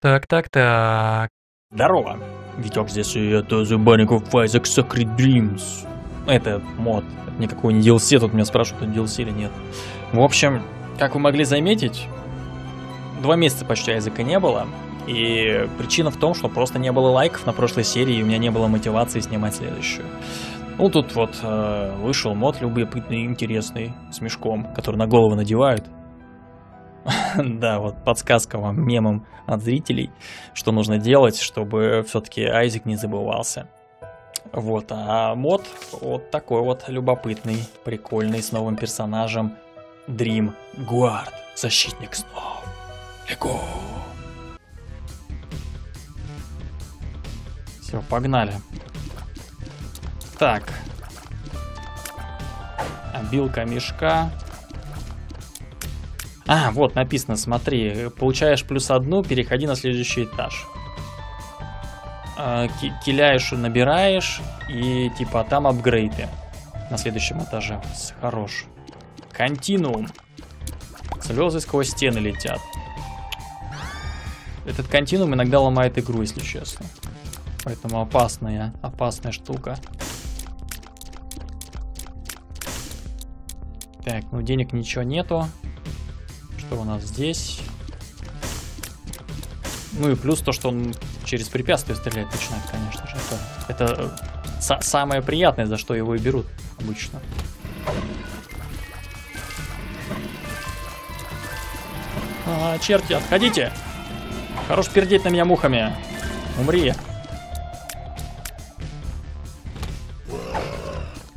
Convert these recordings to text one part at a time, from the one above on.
Так. Здорово. Витёк здесь, и это The Binding of Isaac Sacred Dreams. Это мод. Это никакой не DLC. Тут меня спрашивают, это DLC или нет. В общем, как вы могли заметить, 2 месяца почти Айзека не было. И причина в том, что просто не было лайков на прошлой серии, и у меня не было мотивации снимать следующую. Ну, тут вот вышел мод любопытный, интересный, с мешком, который на голову надевают. Да, вот подсказка вам, мемом от зрителей, что нужно делать, чтобы все-таки Айзек не забывался. Вот, а мод вот такой вот любопытный, прикольный, с новым персонажем Dream Guard, защитник снов. Лего! Все, погнали. Так. Обилка мешка. А, вот написано, смотри. Получаешь +1, переходи на следующий этаж. Киляешь, набираешь, и типа там апгрейды. На следующем этаже. Хорош. Континуум. Слезы сквозь стены летят. Этот континуум иногда ломает игру, если честно. Поэтому опасная штука. Так, ну денег ничего нету. Что у нас здесь? Ну и плюс то, что он через препятствия стрелять начинает, конечно же. Это самое приятное, за что его и берут обычно. А, черти, отходите! Хорош пердеть на меня мухами. Умри.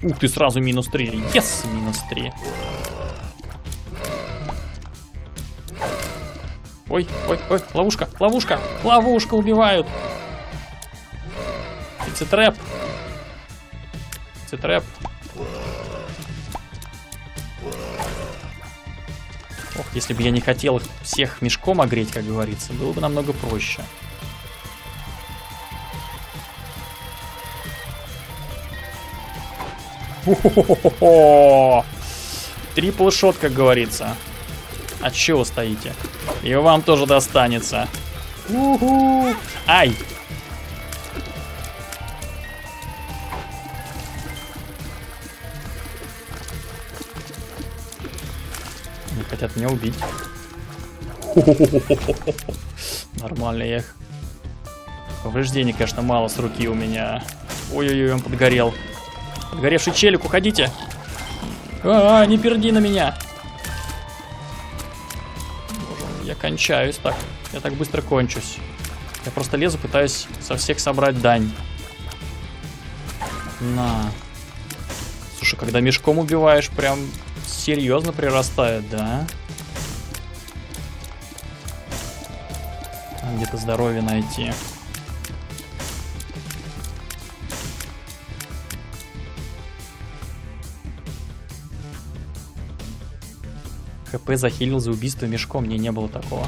Ух ты, сразу -3. Yes, -3. Ой, ой, ой, ловушка, ловушка, ловушка, убивают. Цитрэп. Цитрэп. Ох, если бы я не хотел их всех мешком огреть, как говорится, было бы намного проще. Хо-хо-хо-хо-хо! Трипл-шот, как говорится. А чего стоите? И вам тоже достанется. У-ху! Ай! Они хотят меня убить. Хо-хо-хо-хо-хо! Нормально я их. Повреждений, конечно, мало с руки у меня. Ой-ой-ой, он подгорел. Подгоревший челик, уходите! А-а-а, не перди на меня! Боже, я кончаюсь так. Я так быстро кончусь. Я просто лезу, пытаюсь со всех собрать дань. На. Слушай, когда мешком убиваешь, прям серьезно прирастает, да? Надо где-то здоровье найти. ХП захилил за убийство мешком. Мне не было такого.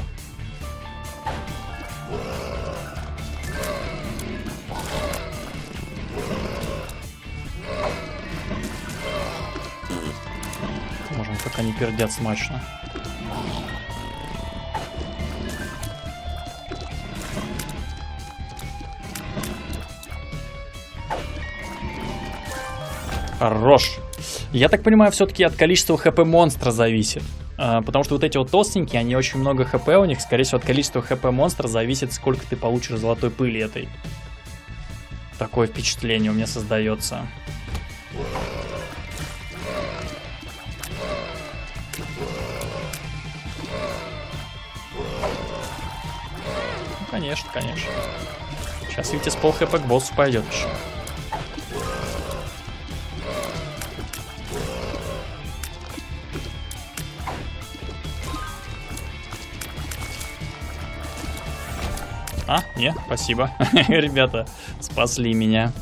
Можем, пока не пердят смачно. Хорош. Я так понимаю, все-таки от количества ХП монстра зависит. Потому что вот эти вот толстенькие, они очень много хп у них. Скорее всего, от количества хп монстра зависит, сколько ты получишь золотой пыли этой. Такое впечатление у меня создается. Ну, конечно, конечно. Сейчас, видите, с пол хп к боссу пойдет еще. А, не, спасибо. Ребята, спасли меня.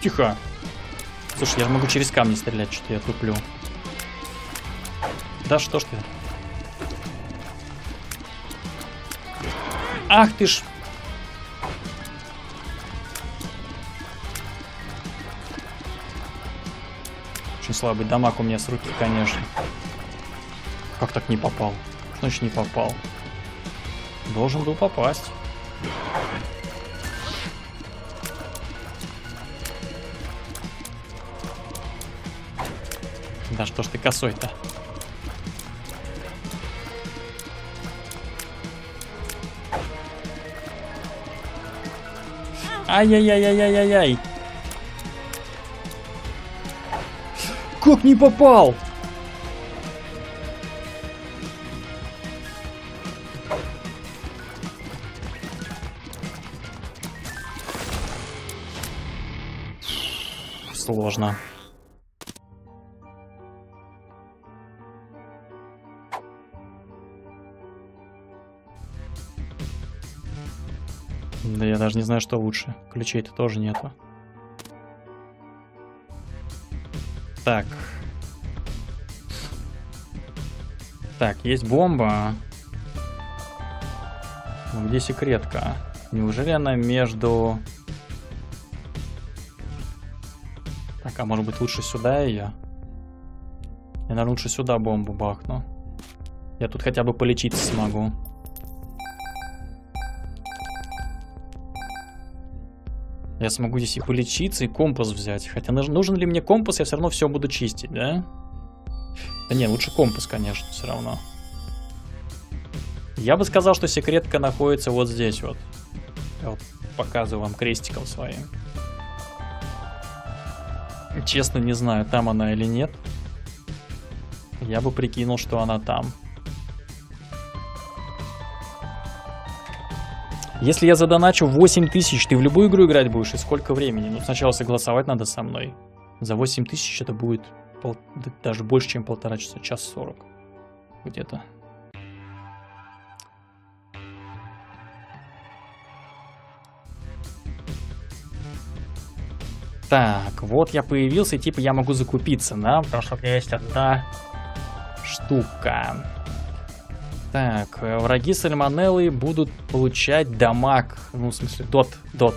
Тихо. Слушай, я же могу через камни стрелять, что-то я туплю. Да что ж ты? Ах ты ж... Очень слабый дамаг у меня с руки, конечно. Как так не попал? Значит, не попал. Должен был попасть. Да что ж ты косой-то? Ай-яй-яй-яй-яй-яй-яй! Как не попал? Сложно. Да я даже не знаю, что лучше. Ключей-то тоже нету. Так. Так, есть бомба. Но где секретка? Неужели она между... Так, а может быть лучше сюда ее? Я, наверное, лучше сюда бомбу бахну. Я тут хотя бы полечиться смогу. Я смогу здесь и полечиться, и компас взять. Хотя нужен ли мне компас, я все равно все буду чистить, да? Да не, лучше компас, конечно, все равно. Я бы сказал, что секретка находится вот здесь вот. Я вот показываю вам крестиком своим. Честно, не знаю, там она или нет. Я бы прикинул, что она там. Если я задоначу 8000, ты в любую игру играть будешь? И сколько времени? Ну, сначала согласовать надо со мной. За 8000 это будет даже больше, чем 1,5 часа, 1:40. Где-то. Так, вот я появился, и типа я могу закупиться, да? Потому что у меня есть одна штука. Так, враги Сальмонеллы будут получать дамаг. Ну, в смысле, дамаг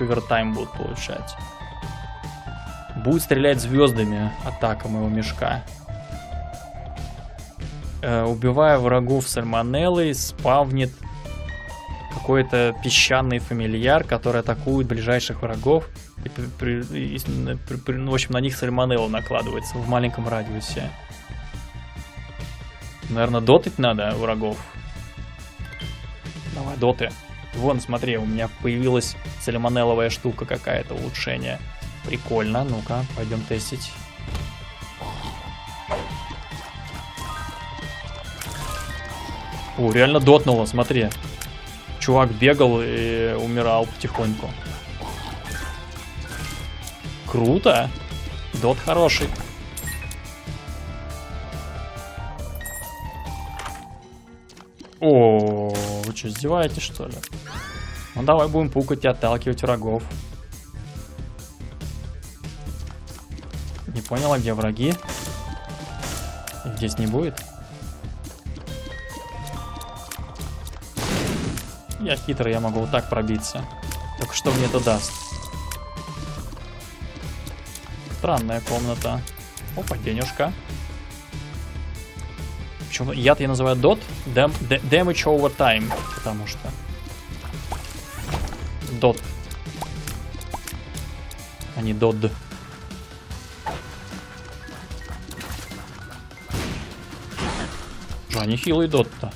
овертайм будут получать. Будет стрелять звездами атака моего мешка. Убивая врагов Сальмонеллы, спавнит какой-то песчаный фамильяр, который атакует ближайших врагов. И, ну, в общем, на них Сальмонелла накладывается в маленьком радиусе. Наверное, дотать надо врагов. Давай, доты. Вон, смотри, у меня появилась сальмонелловая штука какая-то, улучшение. Прикольно, ну-ка, пойдем тестить. О, реально дотнуло, смотри. Чувак бегал и умирал потихоньку. Круто. Дот хороший. О, вы что, издеваетесь, что ли? Ну давай будем пукать и отталкивать врагов. Не понял, а где враги? Их здесь не будет. Я хитрый, я могу вот так пробиться. Только что мне это даст? Странная комната. Опа, денежка. Яд я называю DOT, Damage Over Time, потому что DOT, а не DOD. Что, они хилые DOT-то?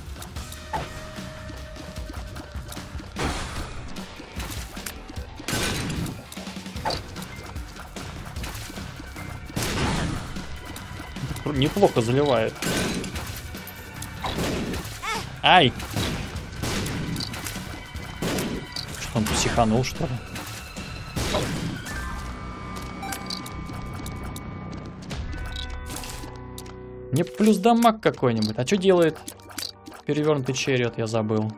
Неплохо заливает. Ай! Что, он психанул, что ли? Мне плюс дамаг какой-нибудь. А что делает перевернутый черед, я забыл.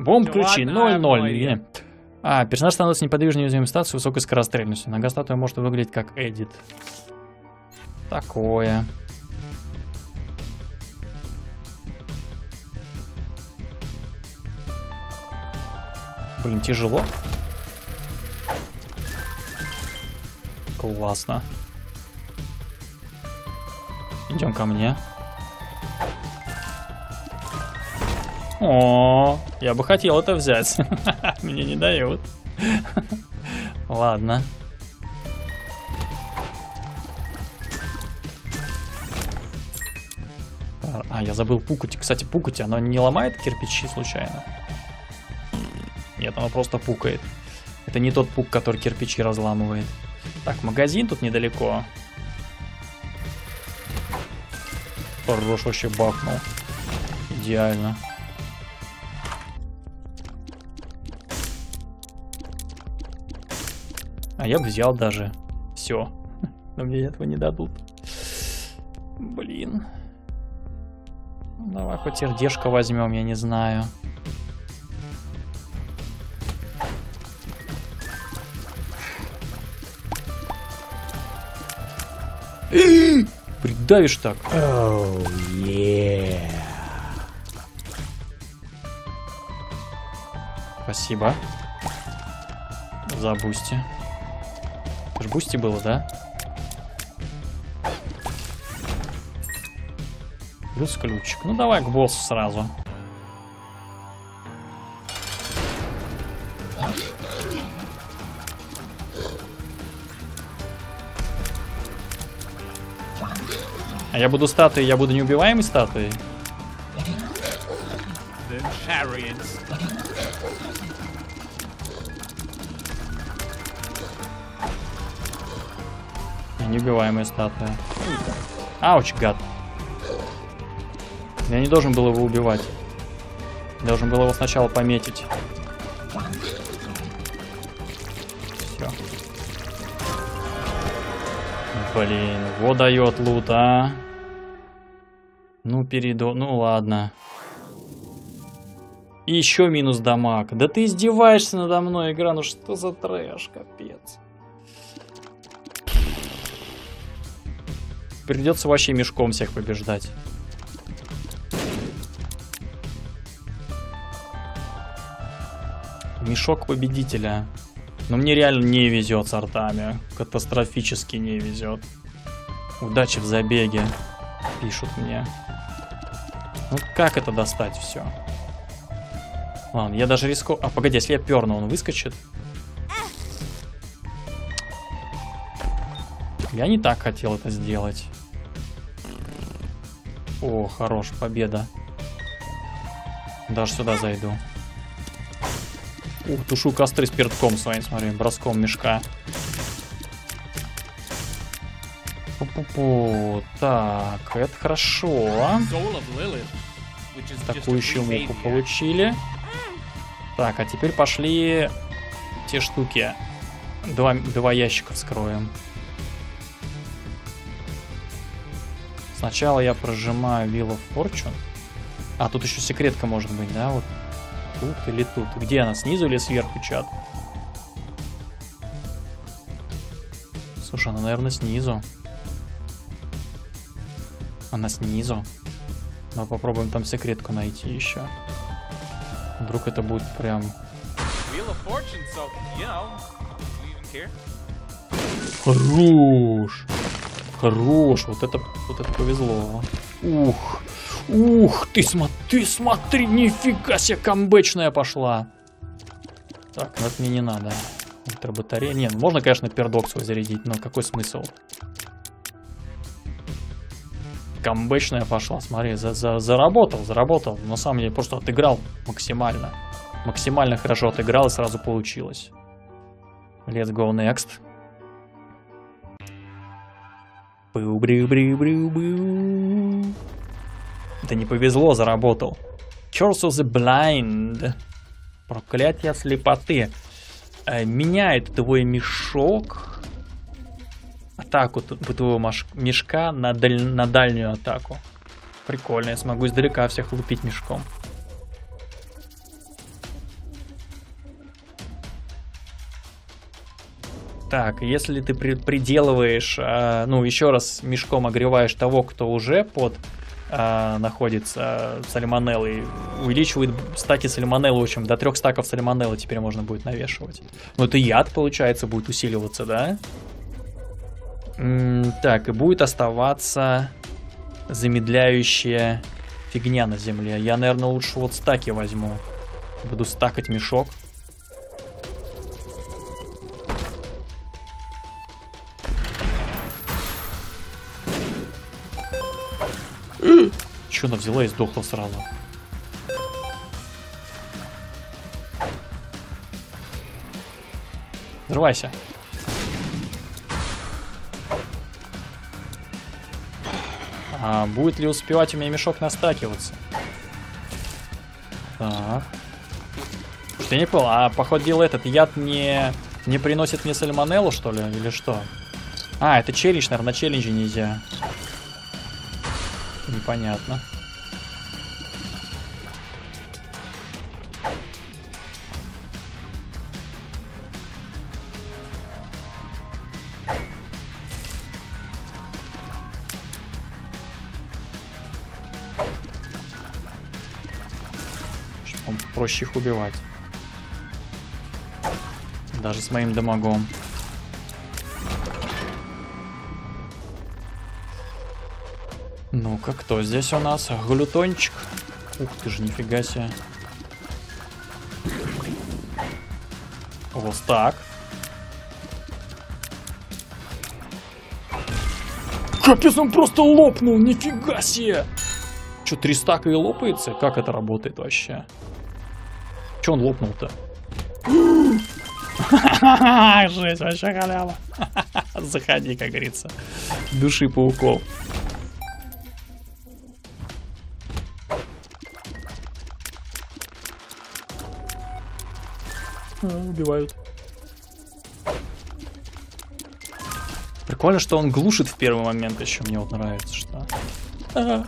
Бомб ключи 0-0. А, персонаж становится неподвижной уязвимой статуей с высокой скорострельностью. Нога статуя может выглядеть как Эдит. Такое. Блин, тяжело. Классно. Идем ко мне. О, я бы хотел это взять. Мне не дают. Ладно. А, я забыл пукать. Кстати, пукать, оно не ломает кирпичи случайно? Нет, оно просто пукает. Это не тот пук, который кирпичи разламывает. Так, магазин тут недалеко. Хорош, вообще бахнул. Идеально. А я бы взял даже все. Но мне этого не дадут. Блин. Давай хоть сердечко возьмем, я не знаю. Придавишь так. Oh, yeah. Спасибо. За бусти. Это же бусти было, да? Плюс ключик. Ну давай к боссу сразу. А я буду статуей, я буду неубиваемой статуей? Неубиваемая статуя. Ауч, гад. Я не должен был его убивать. Должен был его сначала пометить. Все. Блин, вот дает лут, а. Ну, перейду. Ну, ладно. И еще минус дамаг. Да ты издеваешься надо мной, игра. Ну, что за трэш, капец. Придется вообще мешком всех побеждать. Мешок победителя. Но мне реально не везет с артами. Катастрофически не везет. Удачи в забеге, пишут мне. Ну как это достать все? Ладно, я даже риску... А, погоди, если я перну, он выскочит? Я не так хотел это сделать. О, хорош, победа. Даже сюда зайду. Ух, тушу костры с пертком своим, смотри, броском мешка. Пу-пу-пу. Так, это хорошо. Атакующую муку получили. Так, а теперь пошли те штуки. Два ящика вскроем. Сначала я прожимаю Wheel of Fortune. А, тут еще секретка может быть, да, вот. Тут или тут? Где она? Снизу или сверху, чат? Слушай, она, наверное, снизу. Она снизу. Но попробуем там секретку найти еще. Вдруг это будет прям... Хорош! Хорош! Вот это повезло. Ух! Ух, ты смотри, нифига себе, камбэчная пошла. Так, ну это мне не надо. Ультрабатарея. Не, можно, конечно, пердок свой зарядить, но какой смысл? Камбэчная пошла, смотри, заработал. На самом деле, просто отыграл максимально. Максимально хорошо отыграл и сразу получилось. Let's go next. Бу-брю-брю-брю-брю. Это не повезло, заработал. Curse of the Blind. Проклятие слепоты. Меняет твой мешок. Атаку твоего мешка на дальнюю атаку. Прикольно, я смогу издалека всех лупить мешком. Так, если ты приделываешь, ну еще раз мешком огреваешь того, кто уже под... находится сальмонеллой, увеличивает стаки сальмонеллы, в общем, до 3 стаков сальмонеллы теперь можно будет навешивать. Но это яд, получается, будет усиливаться, да? Так, и будет оставаться замедляющая фигня на земле. Я, наверное, лучше вот стаки возьму. Буду стакать мешок. Че она взяла и сдохла сразу? Взрывайся. А будет ли успевать у меня мешок настакиваться? Так. Я не понял, а походу дела этот яд не приносит мне сальмонеллу, что ли? Или что? А, это челлендж, наверное, на челлендже нельзя. Непонятно. Чтобы проще их убивать. Даже с моим дамагом. Ну-ка, кто здесь у нас? Глютончик. Ух ты же, нифига себе. Вот так. Капец, он просто лопнул, нифига себе. Че, 3 стака и лопается? Как это работает вообще? Че он лопнул-то? Жесть, вообще халява. Заходи, как говорится. Души пауков. Убивают. Прикольно, что он глушит в первый момент еще. Мне вот нравится, что... Ага.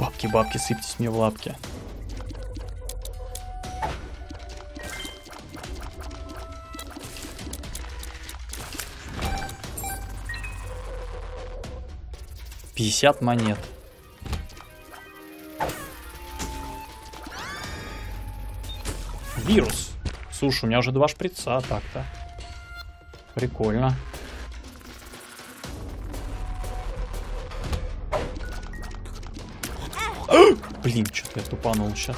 Бабки, бабки, сыпьтесь мне в лапки. монет. Вирус. Слушай, у меня уже 2 шприца так-то. Прикольно. Блин, что-то я тупанул сейчас.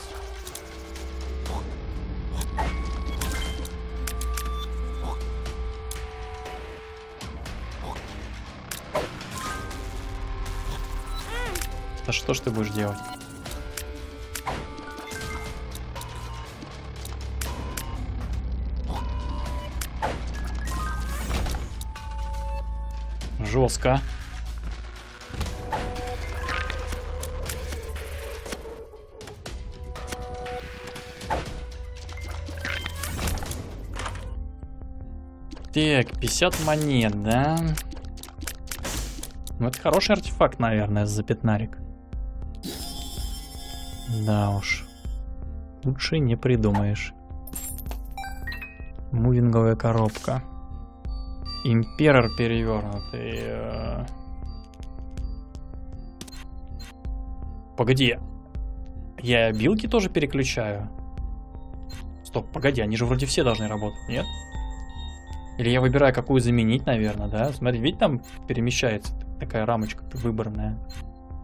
Да что ж ты будешь делать? Жестко. Так, 50 монет, да? Ну это хороший артефакт, наверное, за пятнарик. Да уж. Лучше не придумаешь. Мувинговая коробка. Император перевернутый. Погоди. Я билки тоже переключаю? Стоп, погоди, они же вроде все должны работать, нет? Или я выбираю, какую заменить, наверное, да? Смотри, видите, там перемещается такая рамочка выборная.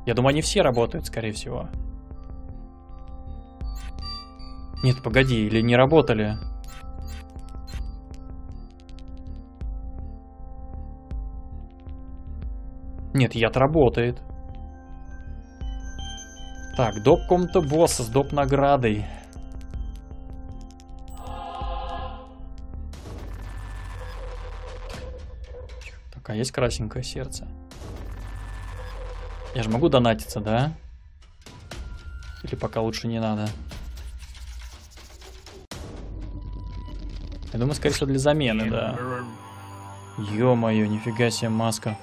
Я думаю, они все работают, скорее всего. Нет, погоди, или не работали? Нет, яд работает. Так, доп комната босса с доп наградой. Так, а есть красненькое сердце? Я же могу донатиться, да? Или пока лучше не надо? Я думаю, скорее всего, для замены, да. Ё-моё, нифига себе маска.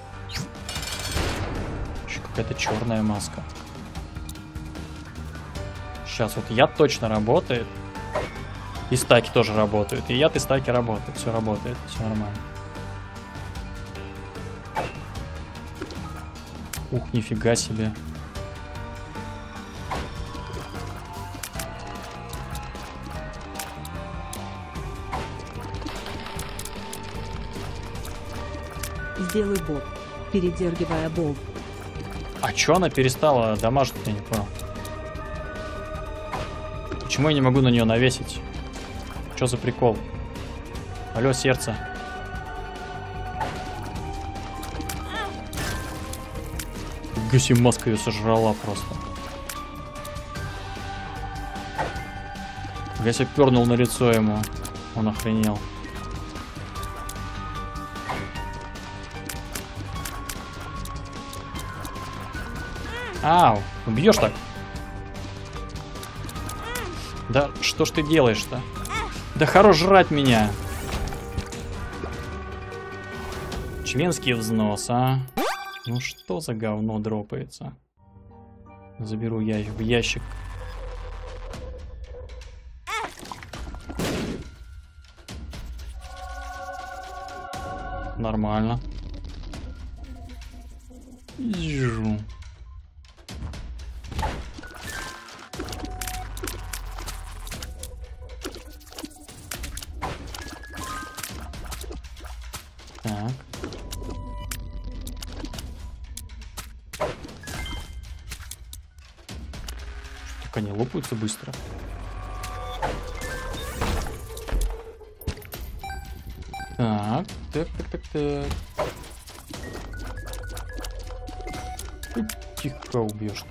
Еще какая-то черная маска. сейчас. Вот яд точно работает. И стаки тоже работают. И яд, и стаки работают. Все работает, все нормально. Ух, нифига себе. Сделай боб, передергивая боб. А чё она перестала дамажить, я не понял. Почему я не могу на нее навесить? Чё за прикол? Алло, сердце. Гуси маска ее сожрала просто. Гуси пернул на лицо ему. Он охренел. Ау, убьешь так? Да что ж ты делаешь-то? Да хорош жрать меня. Членский взнос, а? Ну что за говно дропается? Заберу я их в ящик. Нормально. Жжу. Они лопаются быстро. Так, так. Тихо убьешь.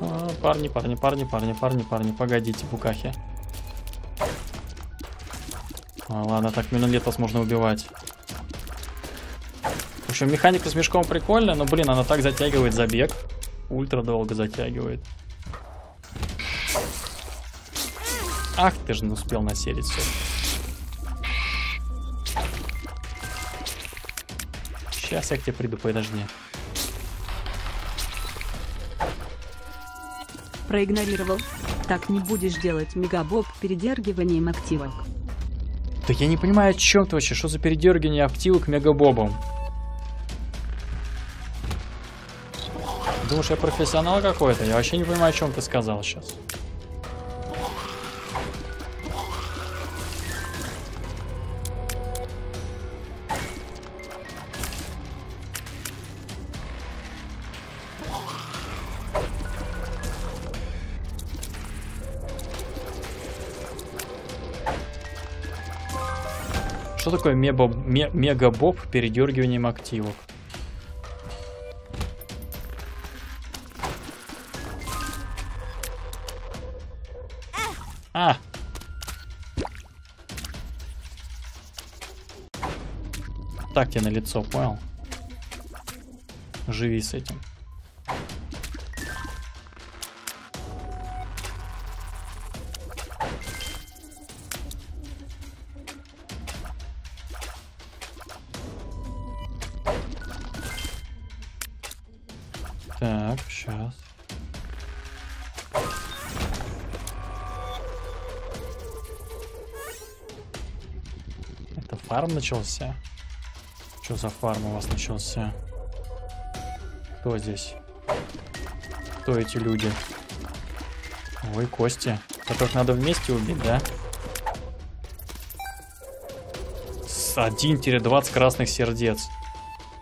А, парни, погодите, букахи. Ладно, так минулетос можно убивать. В общем, механика с мешком прикольная, но, блин, она так затягивает забег. Ультра долго затягивает. Ах, ты же не успел населить все. Сейчас я к тебе приду, подожди. Проигнорировал. Так не будешь делать мегабоб передергиванием активок. Так я не понимаю, о чем ты вообще, что за передергивание активок мегабобом? Думаешь, я профессионал какой-то? Я вообще не понимаю, о чем ты сказал сейчас. Что такое мегабоб передергиванием активок? А! Так тебе на лицо, понял? Живи с этим. Так, сейчас. Это фарм начался? Что за фарм у вас начался? Кто здесь? Кто эти люди? Ой, кости. Которых надо вместе убить, да? 1-20 красных сердец.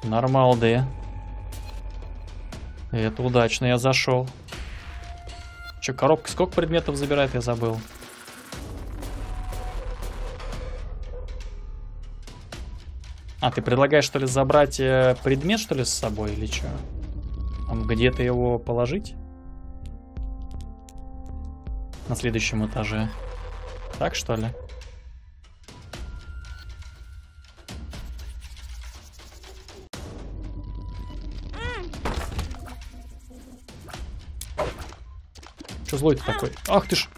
Нормал, да? Это удачно, я зашел. Че, коробка сколько предметов забирает, я забыл. А, ты предлагаешь, что ли, забрать предмет, что ли, с собой, или что? Где-то его положить? На следующем этаже. Так, что ли? Что злой-то такой? Ах ты ж!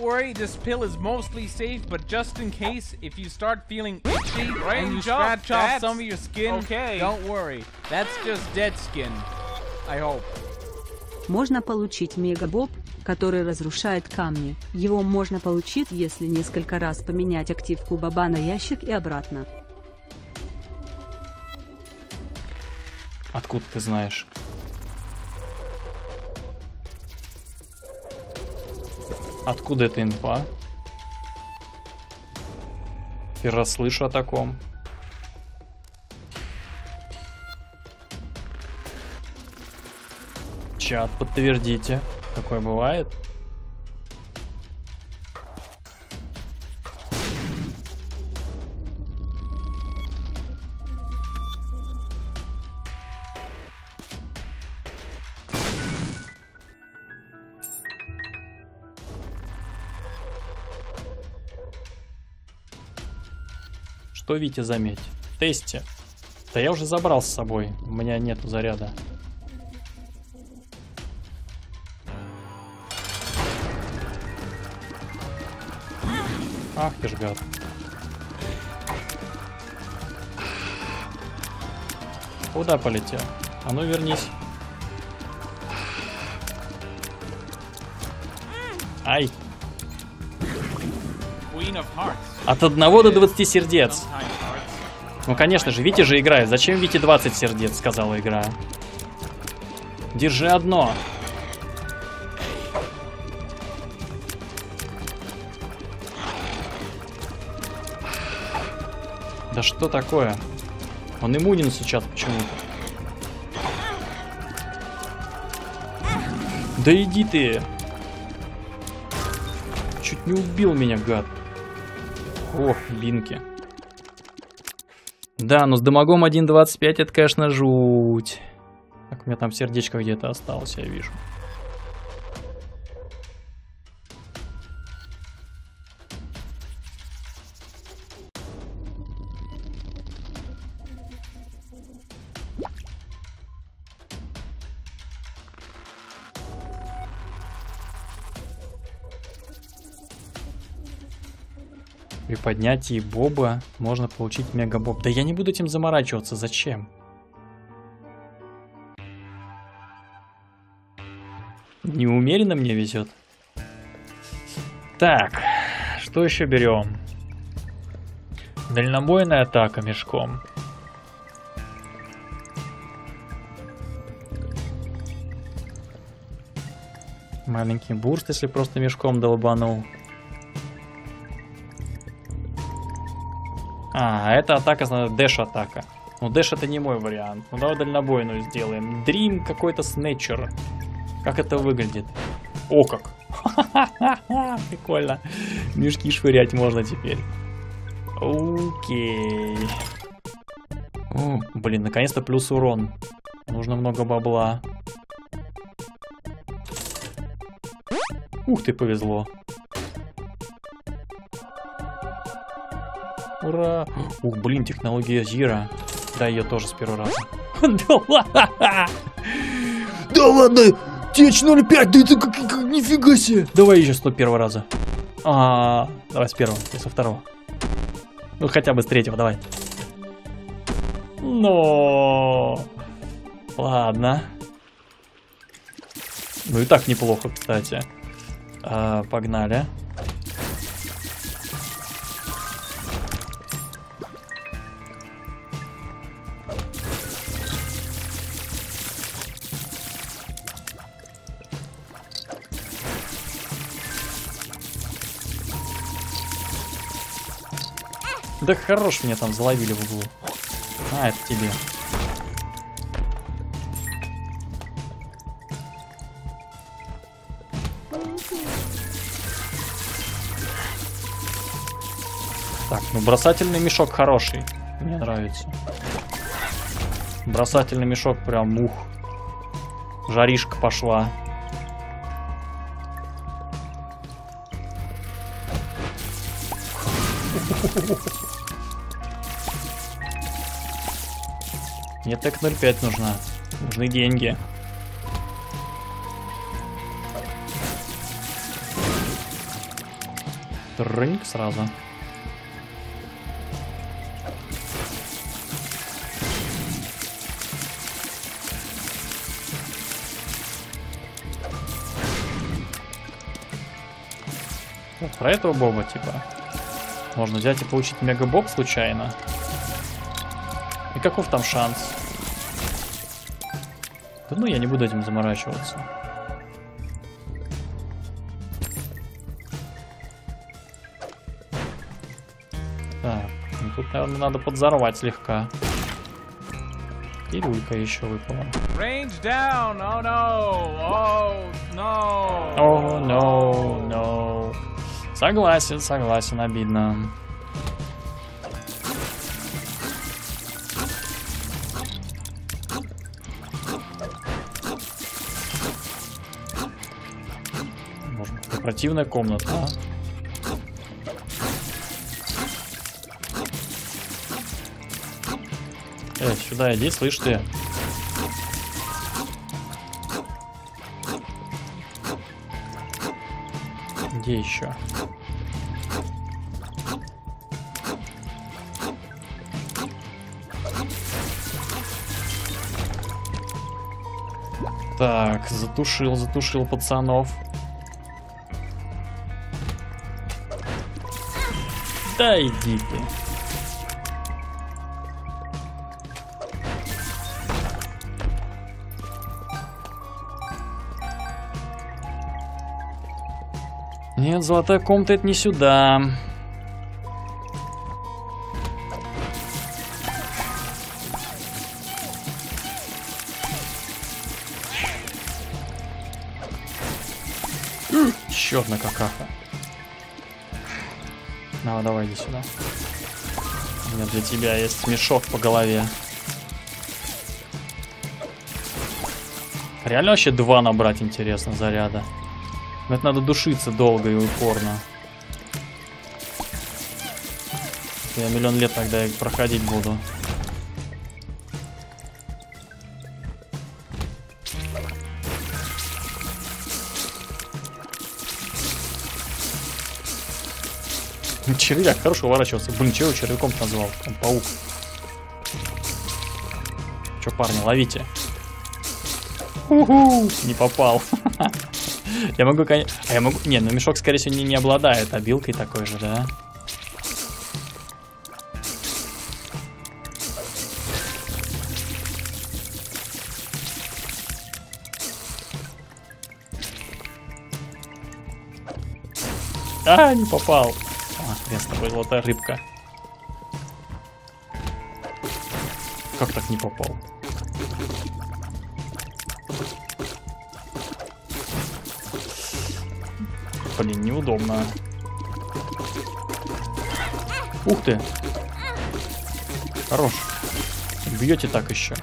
Don't worry, this pill is mostly safe, but just in case, if you start feeling itchy and you scratch off some of your skin, don't worry. That's just dead skin, I hope. Можно получить мегабоб, который разрушает камни. Его можно получить, если несколько раз поменять активку баба на ящик и обратно. Откуда ты знаешь? Откуда эта инфа? Первый раз слышу о таком. Чат, подтвердите. Такое бывает? Что Витя заметь? В тесте. Да я уже забрал с собой. У меня нету заряда. Ах ты ж гад. Куда полетел? А ну вернись. Ай. От 1 до 20 сердец. Ну конечно же, Витя же играет. Зачем Вите 20 сердец, сказала игра. Держи одно. Да что такое? Он иммунен сейчас почему-то. Да иди ты. Чуть не убил меня, гад. Ох, бинки. Да, но с дамагом 1.25 это, конечно, жуть. Так, у меня там сердечко где-то осталось, я вижу. При поднятии боба можно получить мегабоб. Да я не буду этим заморачиваться. Зачем? Неумеренно мне везет. Так, что еще берем? Дальнобойная атака мешком. Маленький бурст, если просто мешком долбанул. А, это атака, значит, дэш-атака. Ну, дэш это не мой вариант. Ну, давай дальнобойную сделаем. Дрим какой-то снетчер. Как это выглядит? О, как! Прикольно. Мешки швырять можно теперь. Окей. О, блин, наконец-то плюс урон. Нужно много бабла. Ух ты, повезло. Ура! Ух, блин, технология Зира. Да, ее тоже с первого раза. Да ладно! TH05, да это как нифига себе! Давай еще с 101 раза. Давай с первого, и со второго. Ну хотя бы с третьего, давай. Но. Ладно. Ну и так неплохо, кстати. Погнали. Да хорош, меня там заловили в углу. А, это тебе. Так, ну бросательный мешок хороший. Мне нравится. Бросательный мешок прям ух. Жаришка пошла. Мне так 0.5 нужна. Нужны деньги. Трынк сразу. Вот про этого боба, типа. Можно взять и получить мегабоб случайно. И каков там шанс? Да ну, я не буду этим заморачиваться. Так, ну, тут, наверное, надо подзорвать слегка. И люлька еще выпала. О, no. Согласен, обидно. Может быть, противная комната, а? Сюда иди, слышь ты. Где еще? Так, затушил пацанов. Да иди ты. Нет, золотая комната — это не сюда. Еще одна какаха. Ну, давай иди сюда. У меня для тебя есть мешок по голове. Реально вообще два набрать интересно заряда. Но это надо душиться долго и упорно. Я миллион лет тогда их проходить буду. Червяк, хорошо уворачивался. Блин, чего червяком назвал? Он паук. Че, парни, ловите. Уху! Не попал. Я могу, конечно... А я могу... Не, ну мешок, скорее всего, не обладает обилкой такой же, да? А, не попал. А, хрен с тобой, золотая рыбка. Как так не попал? Блин, неудобно. Ух ты! Хорош. Бьете так еще.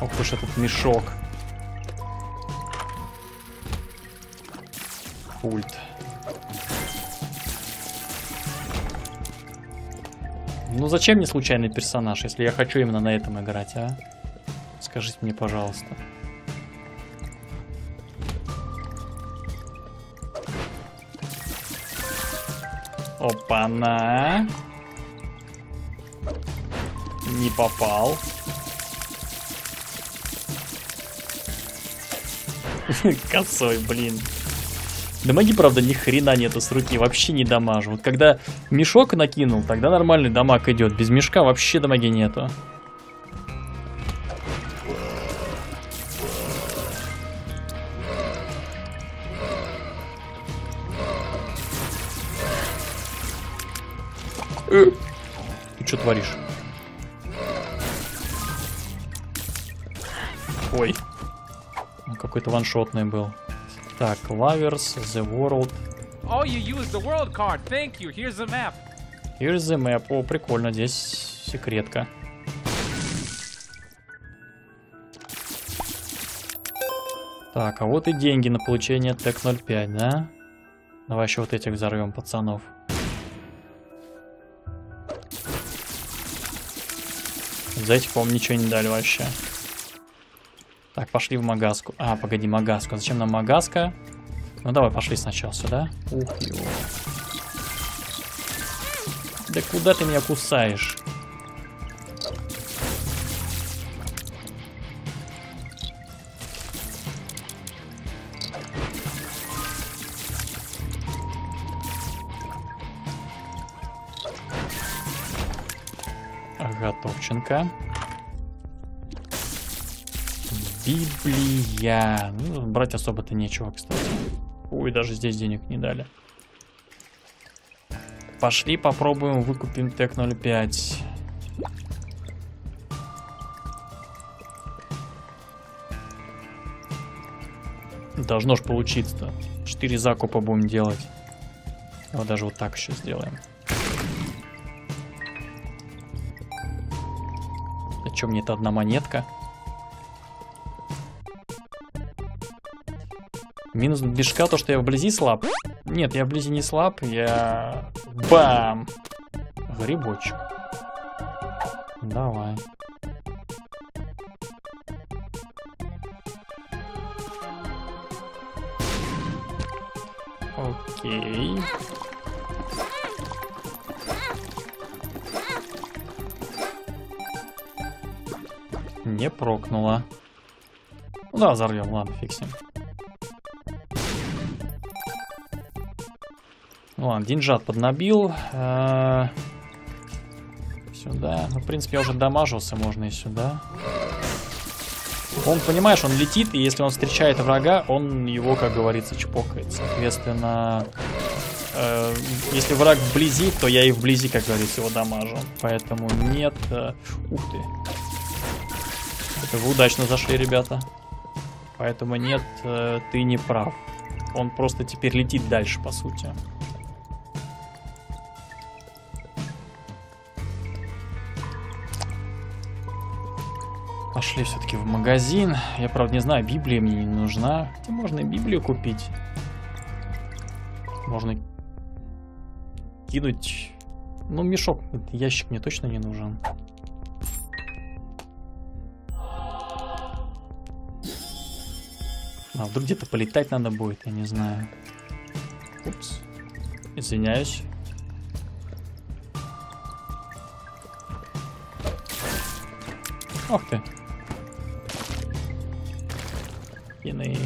Ох уж этот мешок. Пульт. Ну зачем мне случайный персонаж, если я хочу именно на этом играть, а? Скажите мне, пожалуйста. Опа-на! Не попал. Косой, блин. Дамаги, правда, ни хрена нету с руки, вообще не дамажу. Вот когда мешок накинул, тогда нормальный дамаг идет. Без мешка вообще дамаги нету. Ты что творишь? Ой. Он какой-то ваншотный был. Так, Lovers, The World. Oh, you used the world card. Thank you. Here's the map. Here's the map. О, прикольно, здесь секретка. Так, а вот и деньги на получение ТЭК-05, да? Давай еще вот этих взорвем, пацанов. За этих, по-моему, ничего не дали вообще. Так, пошли в магазку. А, погоди, магазку. Зачем нам магазка? Ну давай, пошли сначала сюда. Ух, его. Да куда ты меня кусаешь? Готовченко. Библия. Ну, брать особо-то нечего, кстати. Ой, даже здесь денег не дали. Пошли попробуем, выкупим ТЭК-05. Должно ж получиться-то. 4 закупа будем делать. Вот даже вот так еще сделаем. А что мне это одна монетка? Минус бешка то, что я вблизи слаб. Нет, я вблизи не слаб, я... Бам! Грибочек. Давай. Окей. Не прокнула. Ну да, взорвем, ладно, фиксим. Ладно, деньжат поднабил. Сюда. Ну, в принципе, я уже дамажился, можно и сюда. Он, понимаешь, он летит, и если он встречает врага, он его, как говорится, чпокает. Соответственно, если враг вблизи, то я и вблизи, как говорится, его дамажу. Поэтому нет... Ух ты. Это вы удачно зашли, ребята. Поэтому нет, ты не прав. Он просто теперь летит дальше, по сути. Пошли все-таки в магазин. Я, правда, не знаю, Библия мне не нужна. Хотя можно и Библию купить. Можно кинуть... Ну, мешок, ящик мне точно не нужен. А вдруг где-то полетать надо будет, я не знаю. Упс. Извиняюсь. Ох ты. Иные.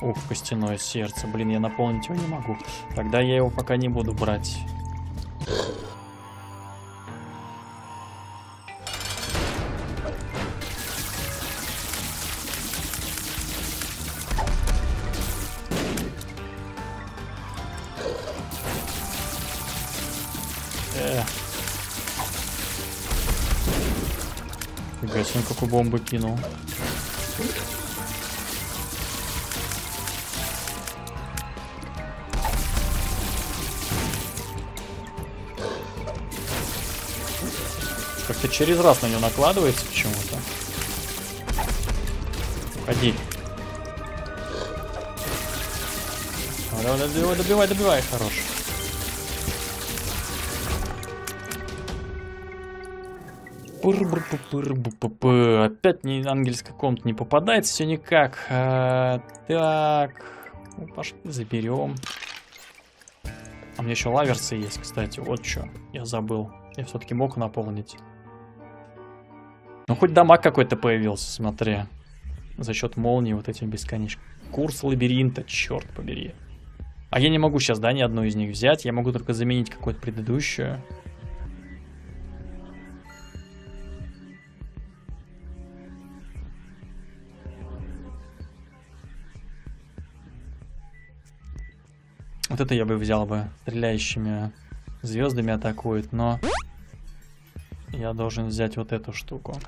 Ух, костяное сердце. Блин, я наполнить его не могу. Тогда я его пока не буду брать. Он какую бомбу кинул. Как-то через раз на него накладывается почему-то. Уходи. Давай, добивай, добивай, добивай, хорош. Опять не ангельская комната не попадает, все никак. Так, ну, пошли заберем. А мне еще лаверсы есть, кстати. Вот что, я забыл. Я все-таки мог наполнить. Ну хоть дамаг какой-то появился, смотри. За счет молнии вот этим бесконечным. Курс лабиринта, черт побери. А я не могу сейчас, да, ни одну из них взять. Я могу только заменить какую-то предыдущую. Вот это я бы взял бы. Стреляющими звездами атакует, но... Я должен взять вот эту штуку.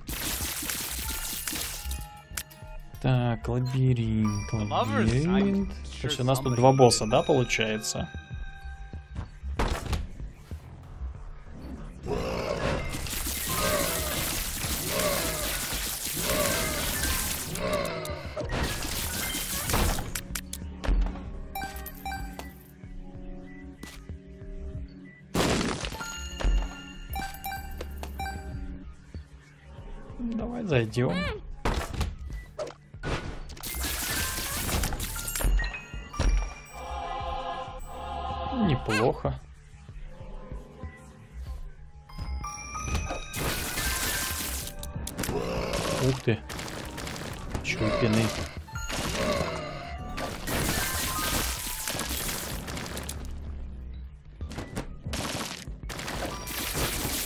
Так, лабиринт, лабиринт. То есть у нас тут два босса, да, получается? зайдем. Неплохо. Ух ты. Чупины.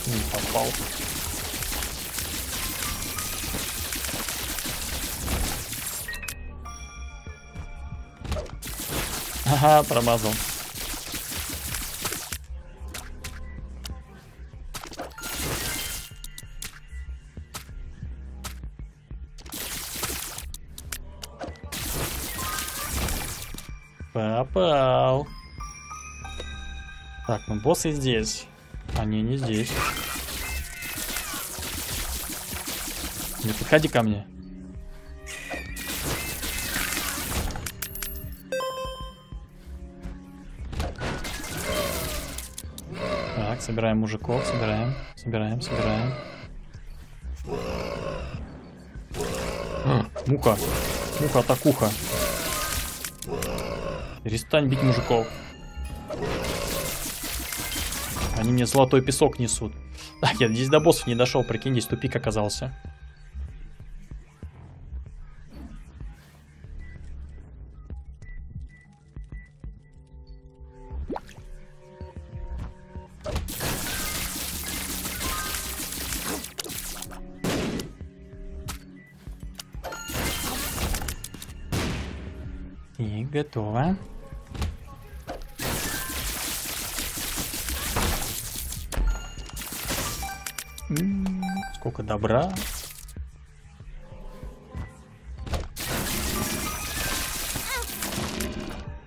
Не попал. Ага, промазал. Попал. Так, ну боссы здесь. Они не здесь. Не подходи ко мне. Так, собираем мужиков, собираем. Мука, мука, атакуха. Перестань бить мужиков. Они мне золотой песок несут. Так, я здесь до боссов не дошел, прикинь, здесь тупик оказался. И готово. Сколько добра.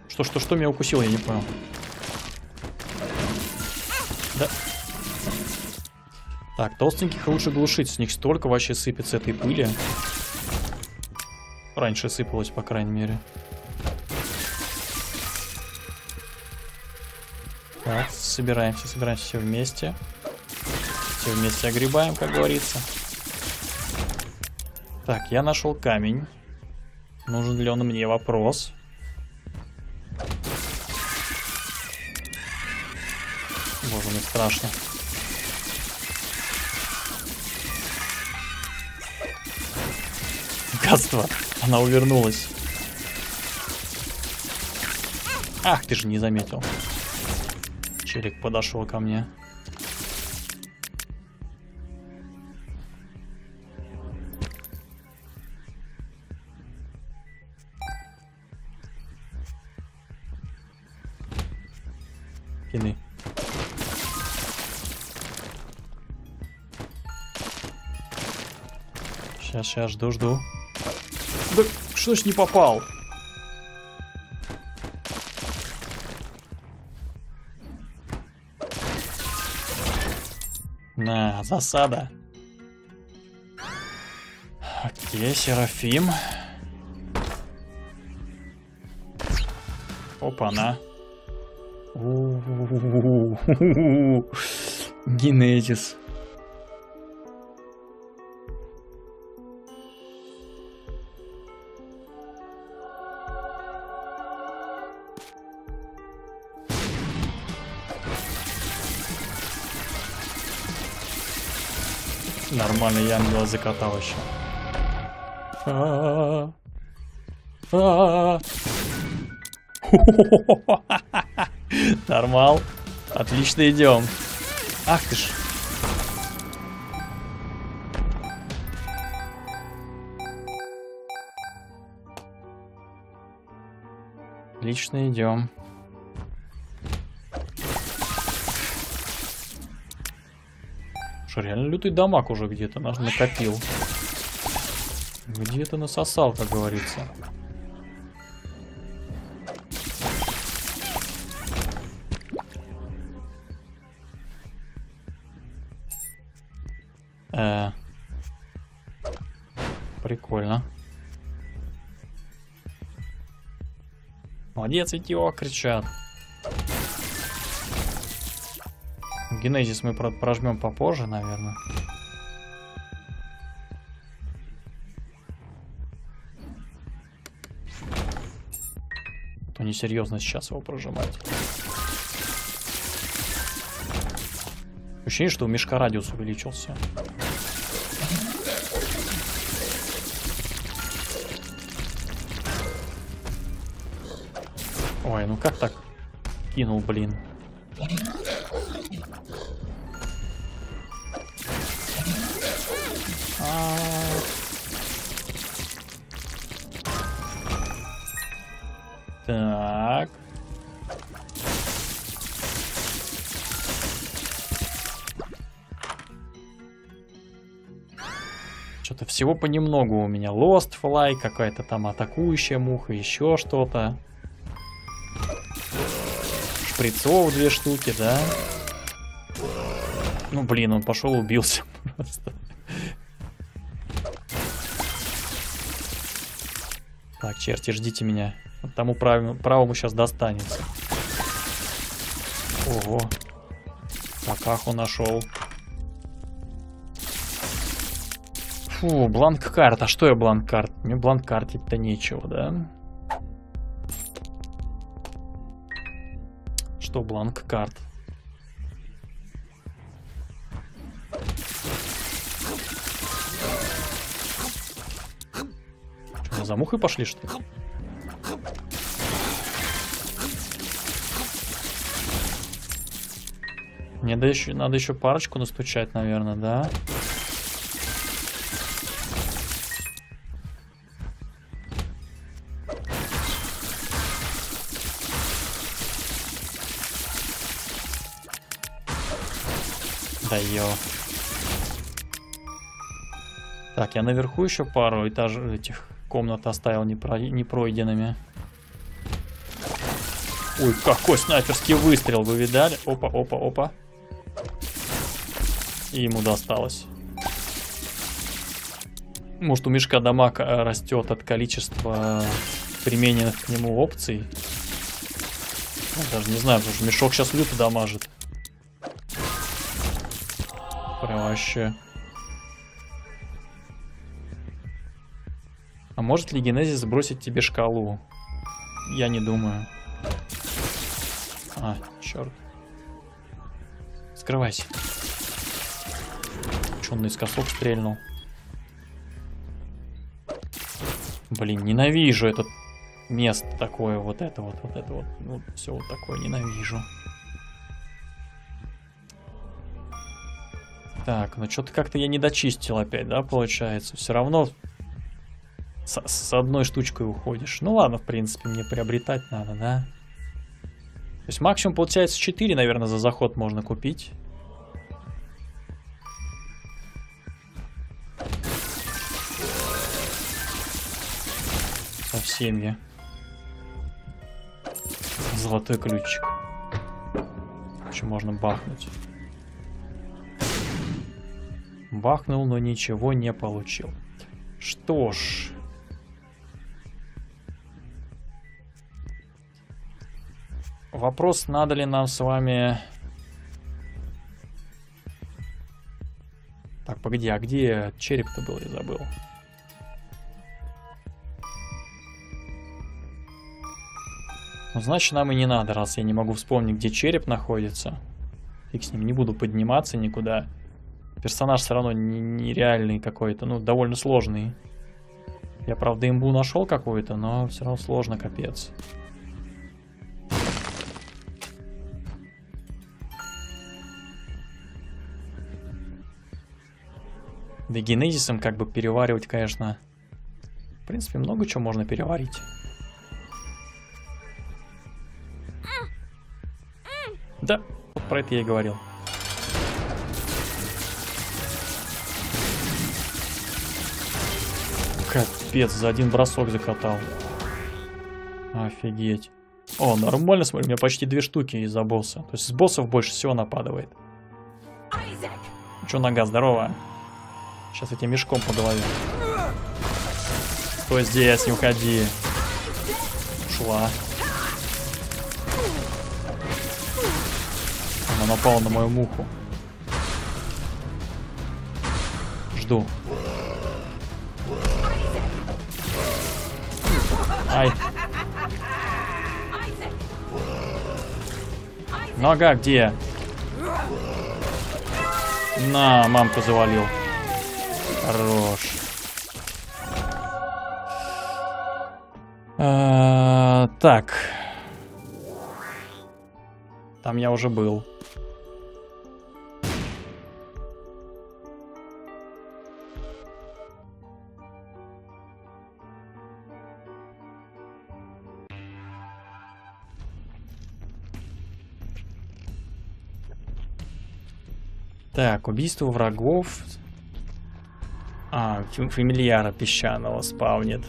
Что меня укусило, я не понял. Да. Так, толстеньких лучше глушить. С них столько вообще сыпется этой пыли. Раньше сыпалось, по крайней мере. Так, собираемся все вместе. Все вместе огребаем, как говорится. Так, я нашел камень. Нужен ли он мне, вопрос. Боже, мне страшно. Гадство! Она увернулась. Ах, ты же не заметил. Челик подошел ко мне. Кины. Сейчас, жду. Да что ж не попал? На, засада. Окей, Серафим. Опа-на. Генезис. Нормально, я ангела закатал еще. Нормал. Отлично идем. Ах ты ж. Отлично идем. Реально лютый дамаг уже где-то накопил. Где-то насосал, как говорится. Прикольно. Молодец, идиот, кричат. Генезис мы прожмем попозже, наверное. Вот они серьезно сейчас его прожимают. Ощущение, что у мешка радиус увеличился. Ой, ну как так кинул, блин. Так. Что-то всего понемногу у меня. Lost Fly, какая-то там атакующая муха, еще что-то. Шприцов 2 штуки, да? Ну блин, он пошел, убился просто. Так, черти, ждите меня. Тому правому сейчас достанется. Ого. Макаху нашел. Фу, бланк-карт. А что я бланк-карт? Мне бланк-картить-то нечего, да? Что бланк-карт? Что, за мухой пошли, что ли? Мне надо еще парочку настучать, наверное, да? Да ё. Так, я наверху еще пару этажей этих комнат оставил непройденными. Ой, какой снайперский выстрел, вы видали? Опа, опа, опа. И ему досталось. Может, у мешка дамаг растет от количества примененных к нему опций? Ну, даже не знаю, потому что мешок сейчас люто дамажит. Прям вообще. А может ли Генезис сбросить тебе шкалу? Я не думаю. А, черт. Скрывайся. Он наискосок стрельнул. Блин, ненавижу это место такое, вот это вот, вот это вот. Ну, все вот такое ненавижу. Так, ну что-то как-то я не дочистил опять, да, получается. Все равно с одной штучкой уходишь. Ну ладно, в принципе, мне приобретать надо, да. То есть максимум, получается, 4, наверное, за заход можно купить. Совсем я. Золотой ключик. Еще можно бахнуть. Бахнул, но ничего не получил. Что ж. Вопрос, надо ли нам с вами... Так, погоди, а где череп-то был, я забыл. Ну, значит, нам и не надо, раз я не могу вспомнить, где череп находится. Фиг с ним, не буду подниматься никуда. Персонаж все равно нереальный какой-то, ну, довольно сложный. Я, правда, имбу нашел какую-то, но все равно сложно, капец. Да и Генезисом как бы переваривать, конечно. В принципе, много чего можно переварить. Да, вот про это я и говорил. Капец, за один бросок закатал. Офигеть. О, нормально, смотри, у меня почти 2 штуки из-за босса. То есть с боссов больше всего нападывает. Че, нога, здорово? Сейчас этим мешком по голове. Стой здесь, не уходи. Ушла. Она напала на мою муху. Жду. Ай. Нога где? На, мамку завалил. Хорош. Так. Там я уже был. Так, убийство врагов. А, фамильяра песчаного спавнит.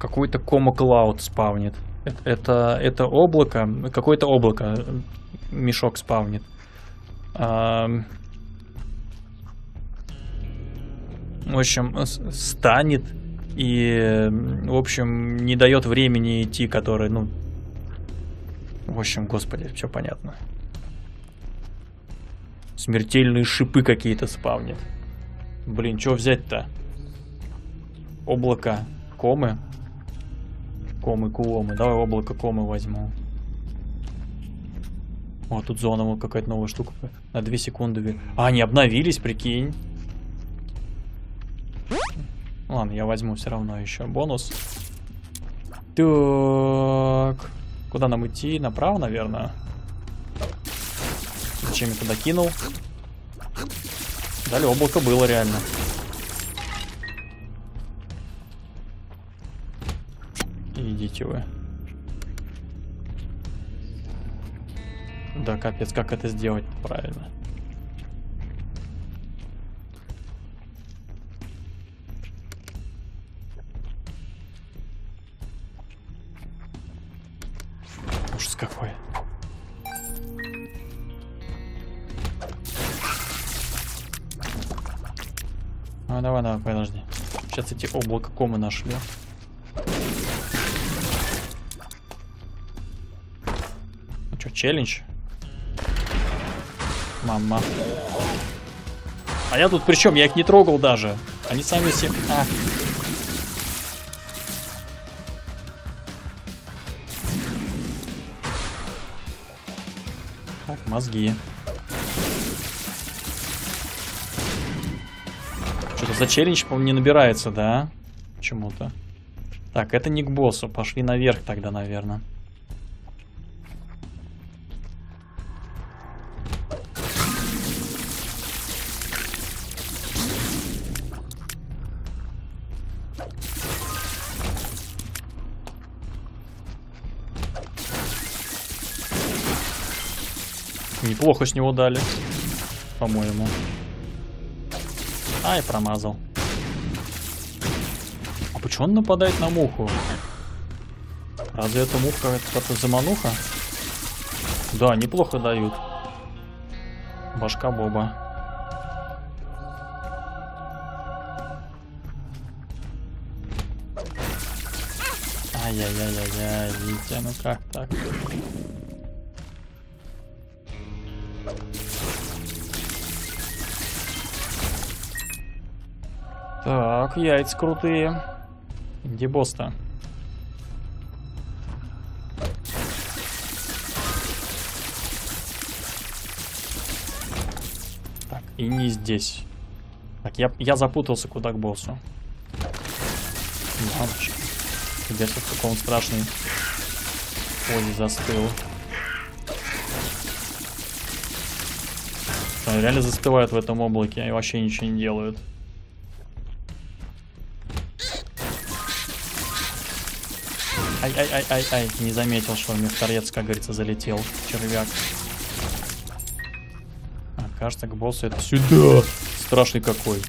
Какой-то кома клауд спавнит. Это облако. Какое-то облако. Мешок спавнит. В общем, станет. И, в общем, не дает времени идти, который, ну... В общем, господи, все понятно. Смертельные шипы какие-то спавнят. Блин, что взять-то? Облако комы. Комы-куомы. Давай облако комы возьму. О, тут зона вот какая-то новая штука. На 2 секунды. А, они обновились, прикинь. Ладно, я возьму все равно еще бонус. Так... Куда нам идти? Направо, наверное. Зачем я туда кинул? Далее облако было реально. Идите вы. Да, капец, как это сделать правильно? Какой? А, давай, давай, подожди. Сейчас эти облака комы нашли. Ну что, челлендж? Мама. А я тут при чем? Я их не трогал даже. Они сами все... А. Мозги. Что-то за челлендж, по-моему, не набирается, да? Почему-то. Так, это не к боссу. Пошли наверх тогда, наверное. Неплохо с него дали, по-моему. Ай, промазал. А почему он нападает на муху? Разве это муха, это какая-то замануха? Да, неплохо дают. Башка Боба. Ай-яй-яй-яй-яй, видите, ну как так? Так, яйца крутые. Где босс-то? Так, и не здесь. Так, я запутался, куда к боссу. Мамочка. Где-то в таком страшном позе застыл. Они реально застывают в этом облаке и вообще ничего не делают. Ай-ай-ай-ай-ай, не заметил, что у меня в торец, как говорится, залетел червяк. А, кажется, к боссу это сюда. Страшный какой.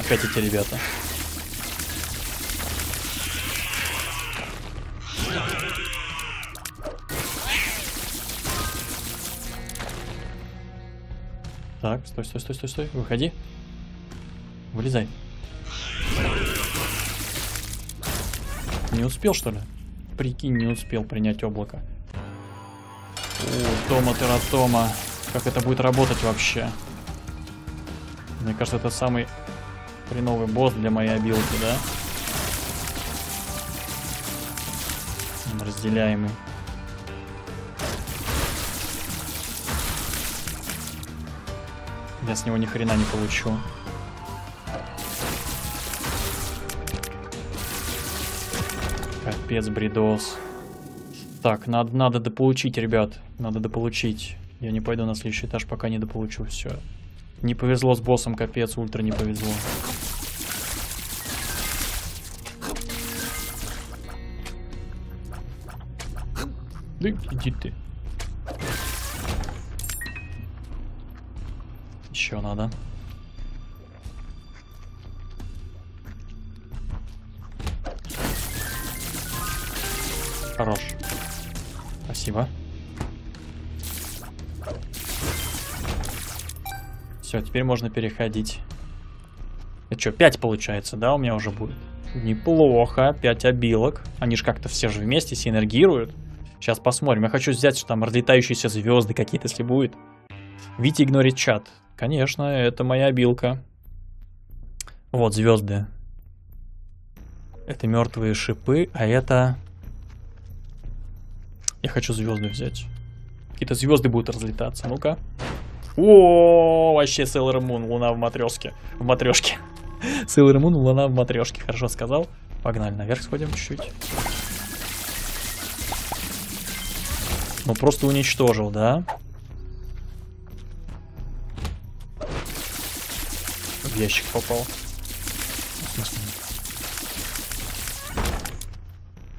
Опять эти ребята. Так, стой, стой, стой, стой, стой, выходи. Вылезай. Не успел, что ли? Прикинь, не успел принять облако. Тома, Тератома. Как это будет работать вообще? Мне кажется, это самый хреновый босс для моей обилки, да? Разделяемый. Я с него ни хрена не получу. Капец, бредос. Так, надо дополучить, ребят. Надо дополучить. Я не пойду на следующий этаж, пока не дополучу все. Не повезло с боссом, капец, ультра не повезло. Да иди ты. Еще надо. Хорош. Спасибо. Все, теперь можно переходить. Это что, 5 получается, да, у меня уже будет? Неплохо, 5 обилок. Они же как-то все же вместе синергируют. Сейчас посмотрим. Я хочу взять, что там разлетающиеся звезды какие-то, если будет. Витя игнорит чат. Конечно, это моя обилка. Вот звезды. Это мертвые шипы, а это... Я хочу звезды взять. Какие-то звезды будут разлетаться. Ну-ка. О, вообще Sailor Moon, луна в матрешке. В матрешке. Sailor Moon, луна в матрешке. Хорошо сказал. Погнали, наверх сходим чуть-чуть. Ну, просто уничтожил, да? В ящик попал.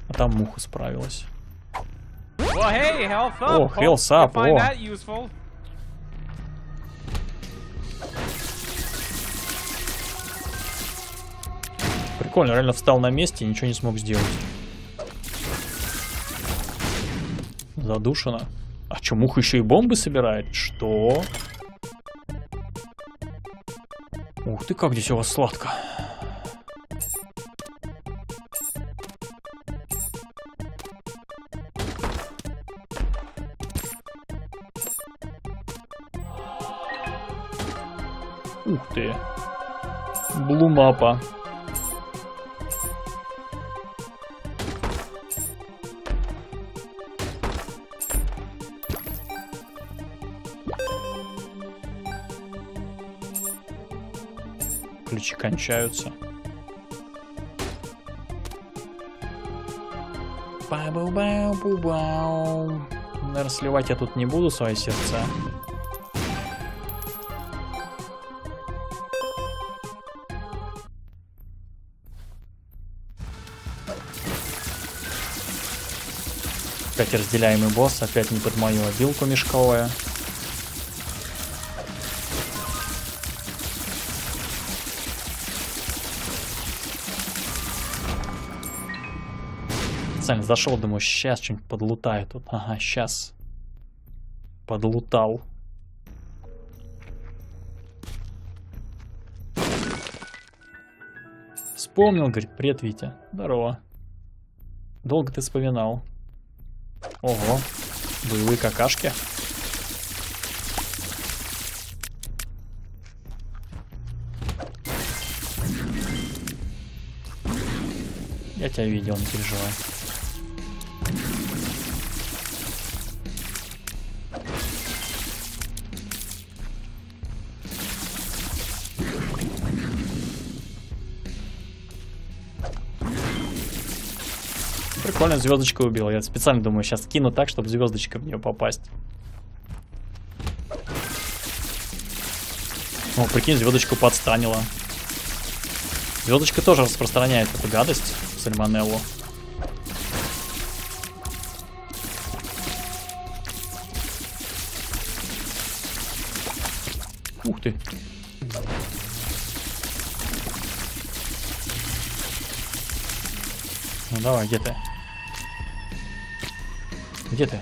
А там муха справилась. О, хелсап, о! Прикольно, реально встал на месте и ничего не смог сделать. Задушено. А чё, муха еще и бомбы собирает? Что? Ух ты, как здесь у вас сладко. Ух ты. Блумапа. Ключи кончаются. Наверное, сливать я тут не буду свои сердца. Опять разделяемый босс, опять не под мою обилку мешковая. Зашел, думаю, сейчас что-нибудь подлутаю тут. Ага, сейчас. Подлутал. Вспомнил, говорит, привет, Витя. Здорово. Долго ты вспоминал. Ого, боевые какашки. Я тебя видел, не переживай. Прикольно, звездочку убил. Я специально думаю, сейчас кину так, чтобы звездочка в нее попасть. О, прикинь, звездочку подстанила. Звездочка тоже распространяет эту гадость, сальмонеллу. Ух ты. Ну давай, где ты? Где ты?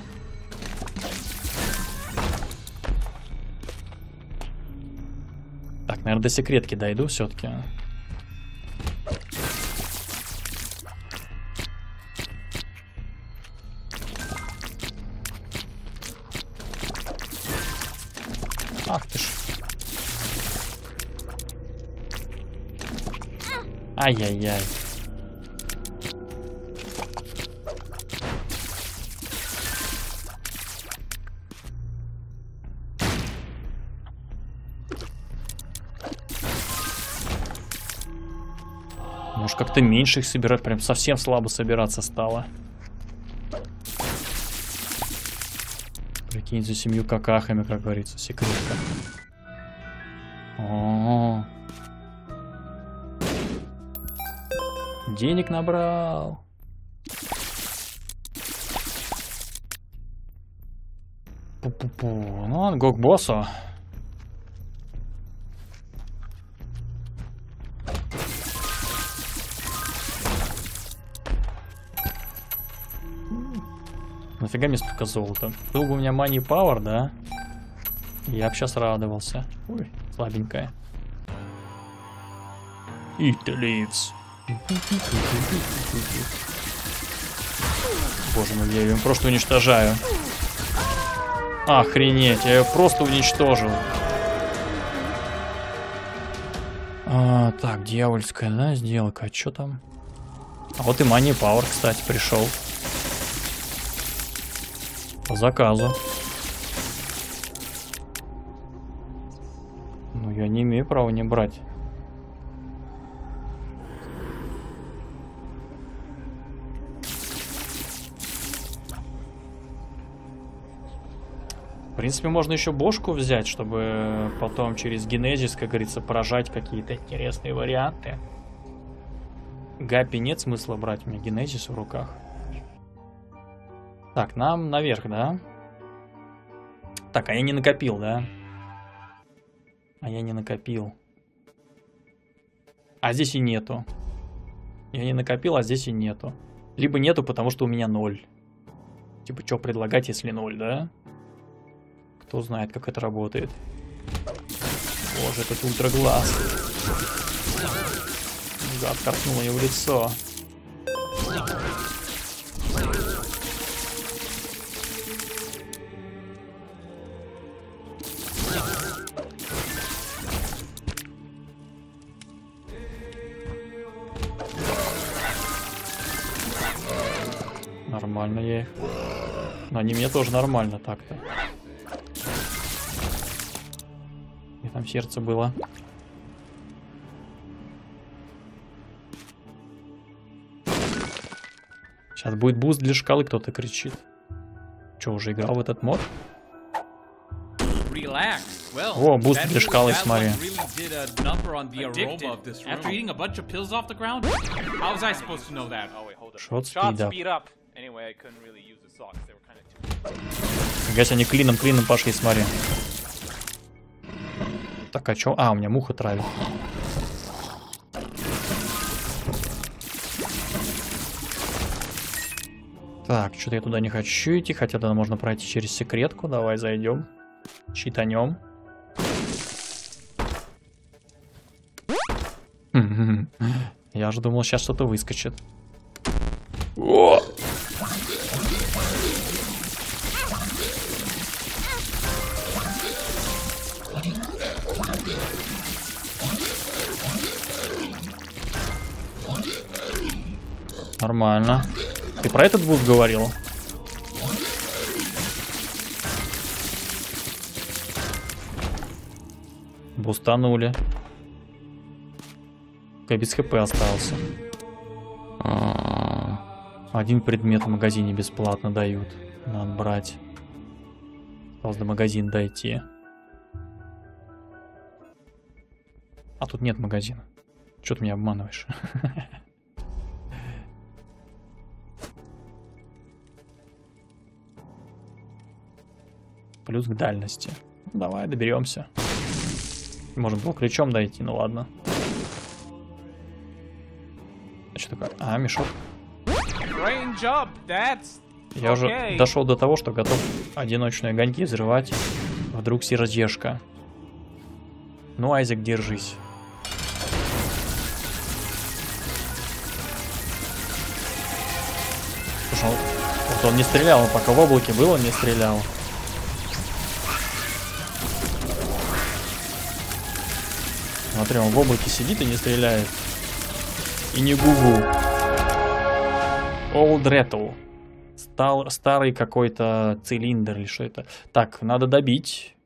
Так, наверное, до секретки дойду все-таки. Ах ты ж. Ай-яй-яй. Может, как-то меньше их собирать. Прям совсем слабо собираться стало. Прикинь, за семью какахами, как говорится. Секретка. О-о-о. Денег набрал. Пу-пу-пу. Ну ладно, го к боссу. Нафига мне столько золота? Был бы у меня money power, да? Я бы сейчас радовался. Ой, слабенькая. It lives. Боже мой, я ее просто уничтожаю. Охренеть, я ее просто уничтожил. А, так, дьявольская, да, сделка. А что там? А вот и money power, кстати, пришел. По заказу. Ну, я не имею права не брать. В принципе, можно еще бошку взять, чтобы потом через Genesis, как говорится, поражать какие-то интересные варианты. Гаппи нет смысла брать, у меня Genesis в руках. Так, нам наверх, да? Так, а я не накопил, да? А я не накопил. А здесь и нету. Я не накопил, а здесь и нету. Либо нету, потому что у меня 0. Типа, что предлагать, если 0, да? Кто знает, как это работает. Боже, этот ультраглаз. Гад картнуло его в лицо. Нормально я их. Но они мне тоже нормально так-то. И там сердце было. Сейчас будет буст для шкалы, кто-то кричит. Че, уже играл в этот мод? О, буст для шкалы, смотри. Шот спидап. Фига себе, они клином пошли, смотри. Так, а чё? А, у меня муха травит. Так, что-то я туда не хочу идти, хотя туда можно пройти через секретку. Давай зайдем, читанем. Я же думал, сейчас что-то выскочит. О! Нормально. Ты про этот буст говорил? Бустанули. Я без хп остался. Один предмет в магазине бесплатно дают. Надо брать. Осталось до магазина дойти. А тут нет магазина. Чё ты меня обманываешь? Плюс к дальности. Давай, доберемся. Может, было ключом дойти, ну ладно. А что такое? А, мешок. Я уже дошел до того, что готов одиночные огоньки взрывать. Вдруг сердечко. Ну, Айзек, держись. Слушай, вот он не стрелял, пока в облаке был, он не стрелял. Смотри, он в облаке сидит и не стреляет. И не гугл. Old Rattle. Старый какой-то цилиндр или что это. Так, надо добить.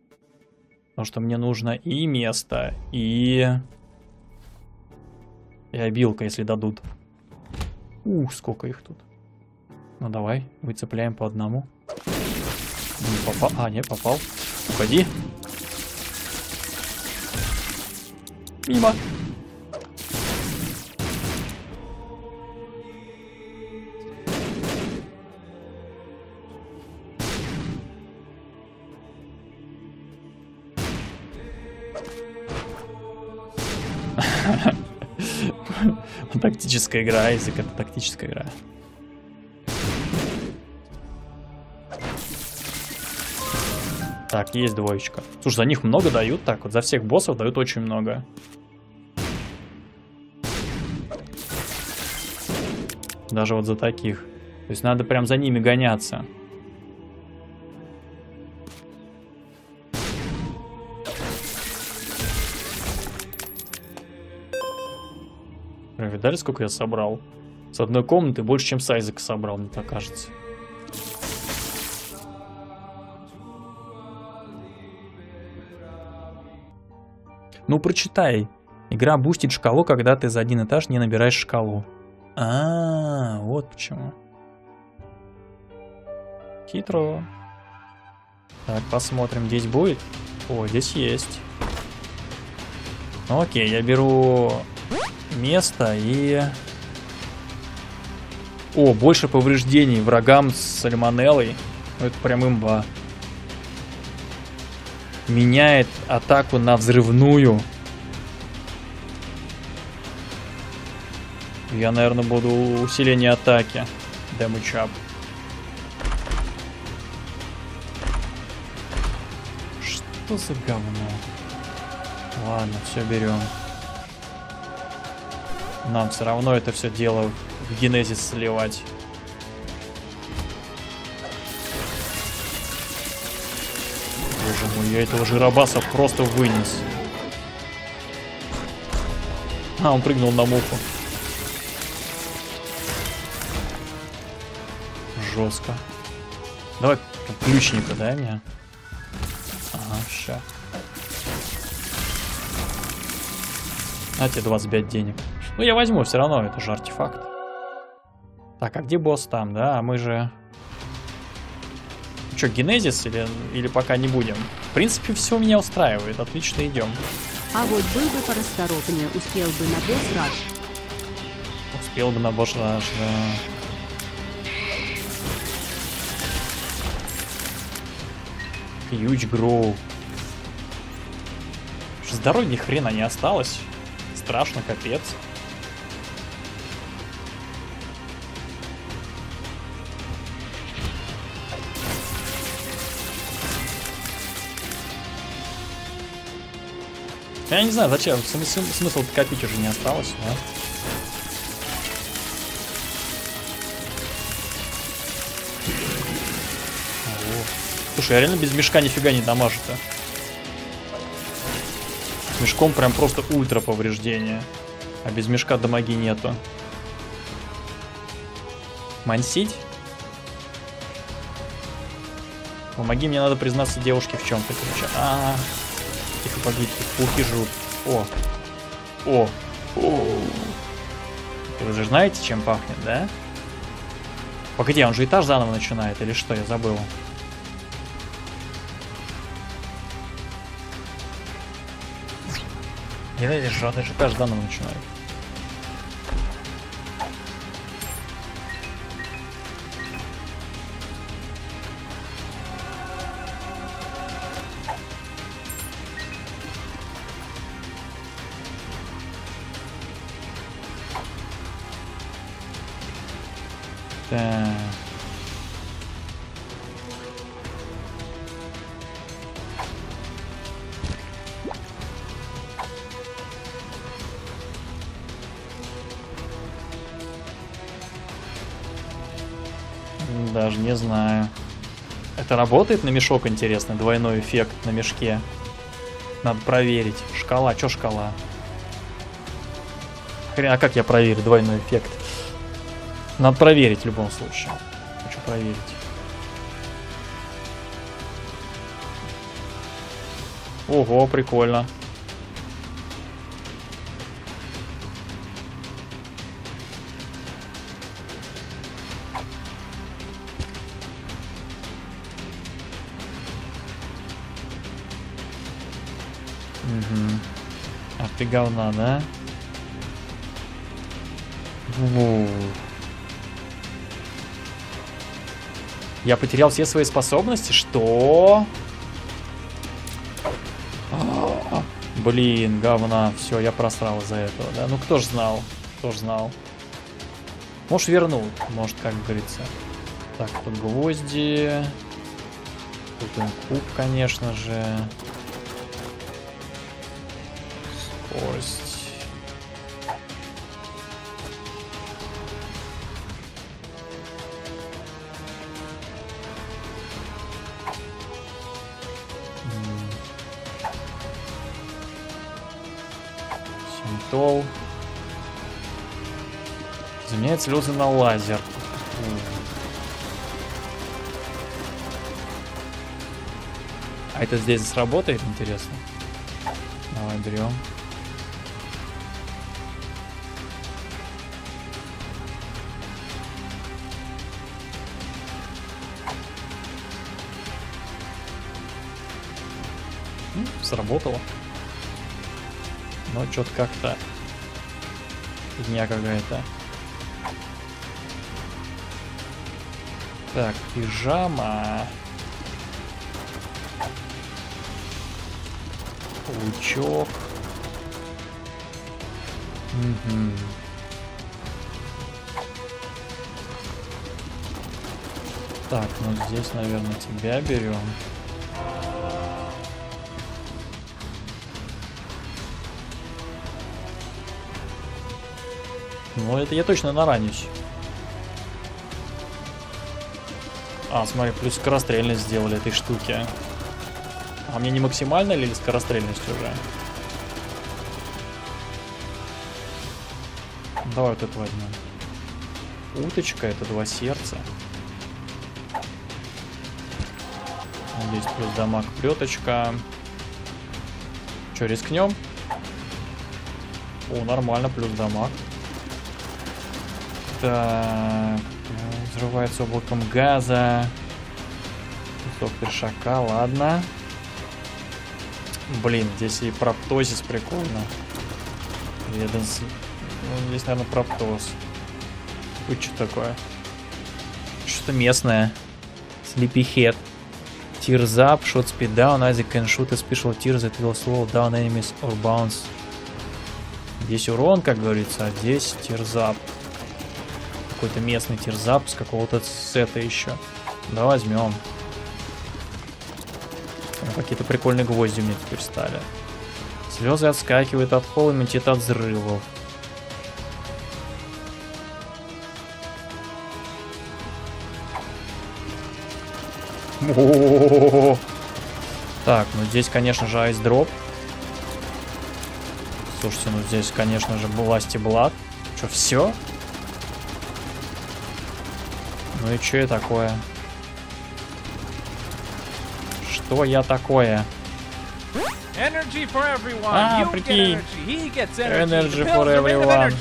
Потому что мне нужно и место, и обилка, если дадут. Ух, сколько их тут. Ну давай, выцепляем по одному. Не попал. А, не, попал. Уходи. Мимо. Тактическая игра, Айзек, это тактическая игра. Так, есть двоечка. Слушай, за них много дают, так вот, за всех боссов дают очень много. Даже вот за таких. То есть надо прям за ними гоняться. Видали, сколько я собрал? С одной комнаты больше, чем с Айзека собрал, мне так кажется. Ну, прочитай. Игра бустит шкалу, когда ты за один этаж не набираешь шкалу. А-а-а, вот почему. Хитро. Так, посмотрим, здесь будет? О, здесь есть. Окей, я беру... место и... О, больше повреждений врагам с сальмонеллой. Это прям имба. Меняет атаку на взрывную. Я, наверное, буду усиление атаки. Damage up. Что за говно? Ладно, все берем. Нам все равно это все дело в Genesis сливать. Боже мой, я этого жиробаса просто вынес. А, он прыгнул на муху. Жестко. Давай ключника, дай мне. Ага, ща. На тебе 25 денег. Ну, я возьму, все равно, это же артефакт. Так, а где босс там, да? А мы же... Че, Генезис или пока не будем? В принципе, все меня устраивает. Отлично, идем. А вот был бы порасторопнее, успел бы на босс раш. Успел бы на босс раш, да. Huge Grow. Здоровья ни хрена не осталось. Страшно, капец. Я не знаю, зачем. Смысл копить уже не осталось, да? Слушай, я реально без мешка нифига не дамажу, да? С мешком прям просто ультра повреждение. А без мешка дамаги нету. Мансить? Помоги, мне надо признаться девушке в чем-то. А-а-а. Тихо, погодите, пухи жрут. О. О. О. Вы же знаете, чем пахнет, да? Погоди, он же этаж заново начинает, или что? Я забыл. Не надеюсь, что он этаж заново начинает. Даже не знаю. Это работает на мешок, интересно? Двойной эффект на мешке. Надо проверить. Шкала. Чё шкала? А как я проверю двойной эффект? Надо проверить в любом случае. Хочу проверить. Ого, прикольно. Ах ты говна, да? Я потерял все свои способности? Что? Блин, говна. Все, я просрал из-за этого, да? Ну, кто ж знал? Кто ж знал? Может, вернул. Может, как говорится. Так, тут гвозди. Тут куб, конечно же. Скорость. Синтол. Заменяет слезы на лазер. А это здесь сработает, интересно? Давай берем. Сработало. Но что-то как-то фигня какая-то. Так, пижама. Лучок. Угу. Так, ну здесь, наверное, тебя берем. Ну, это я точно наранюсь. А, смотри, плюс скорострельность сделали этой штуки. А мне не максимально ли скорострельность уже? Давай вот это возьмем. Уточка, это 2 сердца. Здесь плюс дамаг, плеточка. Че, рискнем? О, нормально, плюс дамаг. Так, взрывается облаком газа. Кусок першака, ладно. Блин, здесь и проптозис прикольно. Ну, здесь, наверное, проптоз. Тут что такое? Что-то местное. Sleepyhead. Tears up, shot speed down, Isaac can shoot a special tears that will slow down enemies or bounce. Здесь урон, как говорится, а здесь tears up. Какой-то местный тирзап с какого-то сета еще. Да, возьмем. Какие-то прикольные гвозди мне теперь стали. Слезы отскакивают от пола и метит от взрывов. О-о-о-о-о-о. Так, ну здесь, конечно же, айсдроп. Слушайте, ну здесь, конечно же, бластиблат. Че, все? Ну и что я такое? Что я такое? А, прикинь. Energy for everyone.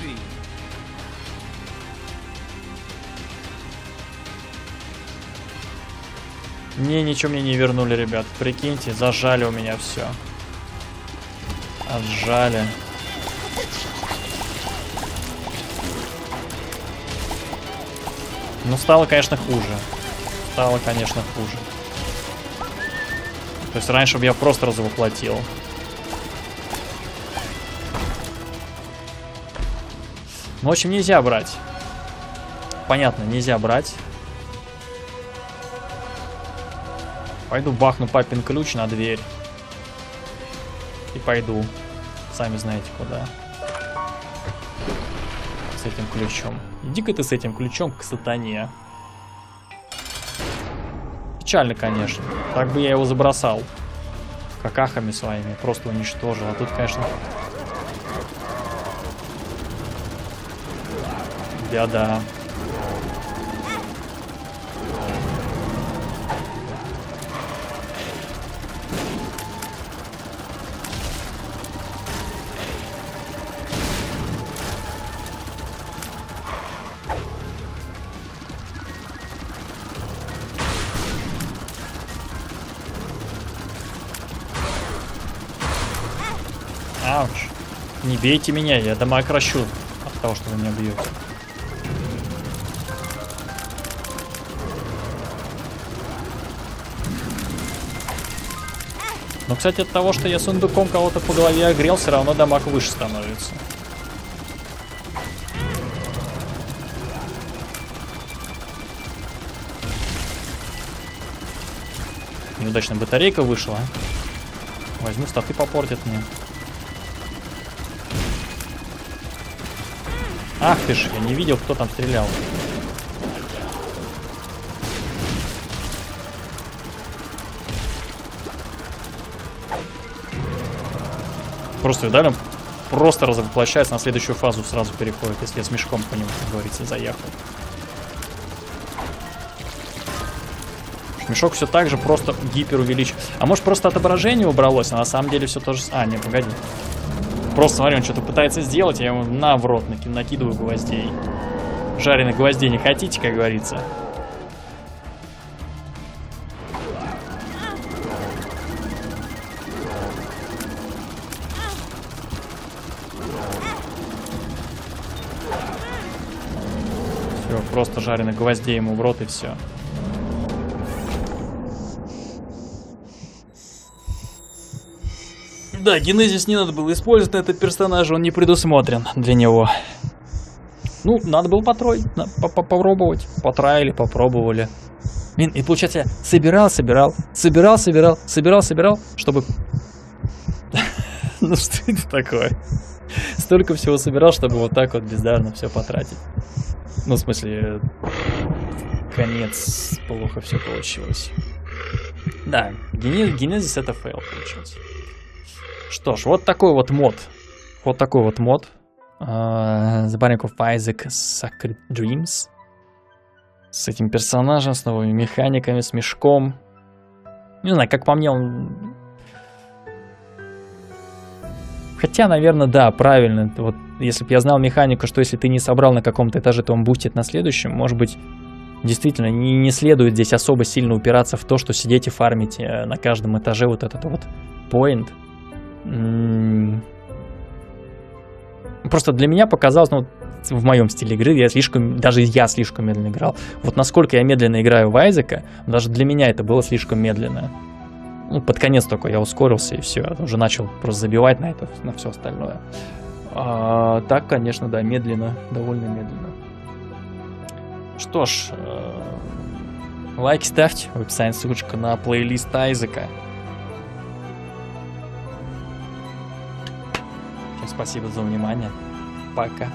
Не, ничего мне не вернули, ребят. Прикиньте, зажали у меня все. Отжали. Ну, стало, конечно, хуже. Стало, конечно, хуже. То есть раньше бы я просто развоплотил. Ну, в общем, нельзя брать. Понятно, нельзя брать. Пойду бахну папин ключ на дверь. И пойду. Сами знаете, куда. С этим ключом. Иди-ка ты с этим ключом к сатане. Печально, конечно. Так бы я его забросал. Какахами своими. Просто уничтожил. А тут, конечно... тебя, да. Ауч. Не бейте меня, я дамаг кращу от того, что вы меня бьете. Но, кстати, от того, что я сундуком кого-то по голове огрел, все равно дамаг выше становится. Неудачно батарейка вышла. Возьму статы, попортят мне. Ах ты ж, я не видел, кто там стрелял. Просто, видали, просто развоплощается, на следующую фазу сразу переходит, если я с мешком по нему, как говорится, заехал. Мешок все так же просто гипер увеличен. А может, просто отображение убралось, а на самом деле все то же... А, не, погоди. Просто, смотри, он что-то пытается сделать, я ему на в рот накидываю гвоздей. Жареных гвоздей не хотите, как говорится? Все, просто жареных гвоздей ему в рот и все. Да, Генезис не надо было использовать на этот персонаж, он не предусмотрен для него. Ну, надо было потроить, попробовать. Потраили, попробовали. Блин, и получается, я собирал, чтобы... Ну что это такое? Столько всего собирал, чтобы вот так вот бездарно все потратить. Ну, в смысле, конец, плохо все получилось. Да, Генезис это фейл получился. Что ж, вот такой вот мод. Вот такой вот мод. The Binding of Isaac Sacred Dreams. С этим персонажем, с новыми механиками, с мешком. Не знаю, как по мне он... Хотя, наверное, да, правильно. Вот, если бы я знал механику, что если ты не собрал на каком-то этаже, то он бустит на следующем. Может быть, действительно, не следует здесь особо сильно упираться в то, что сидеть и фармить на каждом этаже вот этот вот поинт. Просто для меня показалось, ну, в моем стиле игры, даже я слишком медленно играл. Вот насколько я медленно играю в Айзека, даже для меня это было слишком медленно. Ну, под конец только я ускорился и все, уже начал просто забивать на это, на все остальное. А, так, конечно, да, медленно, довольно медленно. Что ж, лайки ставьте, в описании ссылочка на плейлист Айзека. Спасибо за внимание. Пока.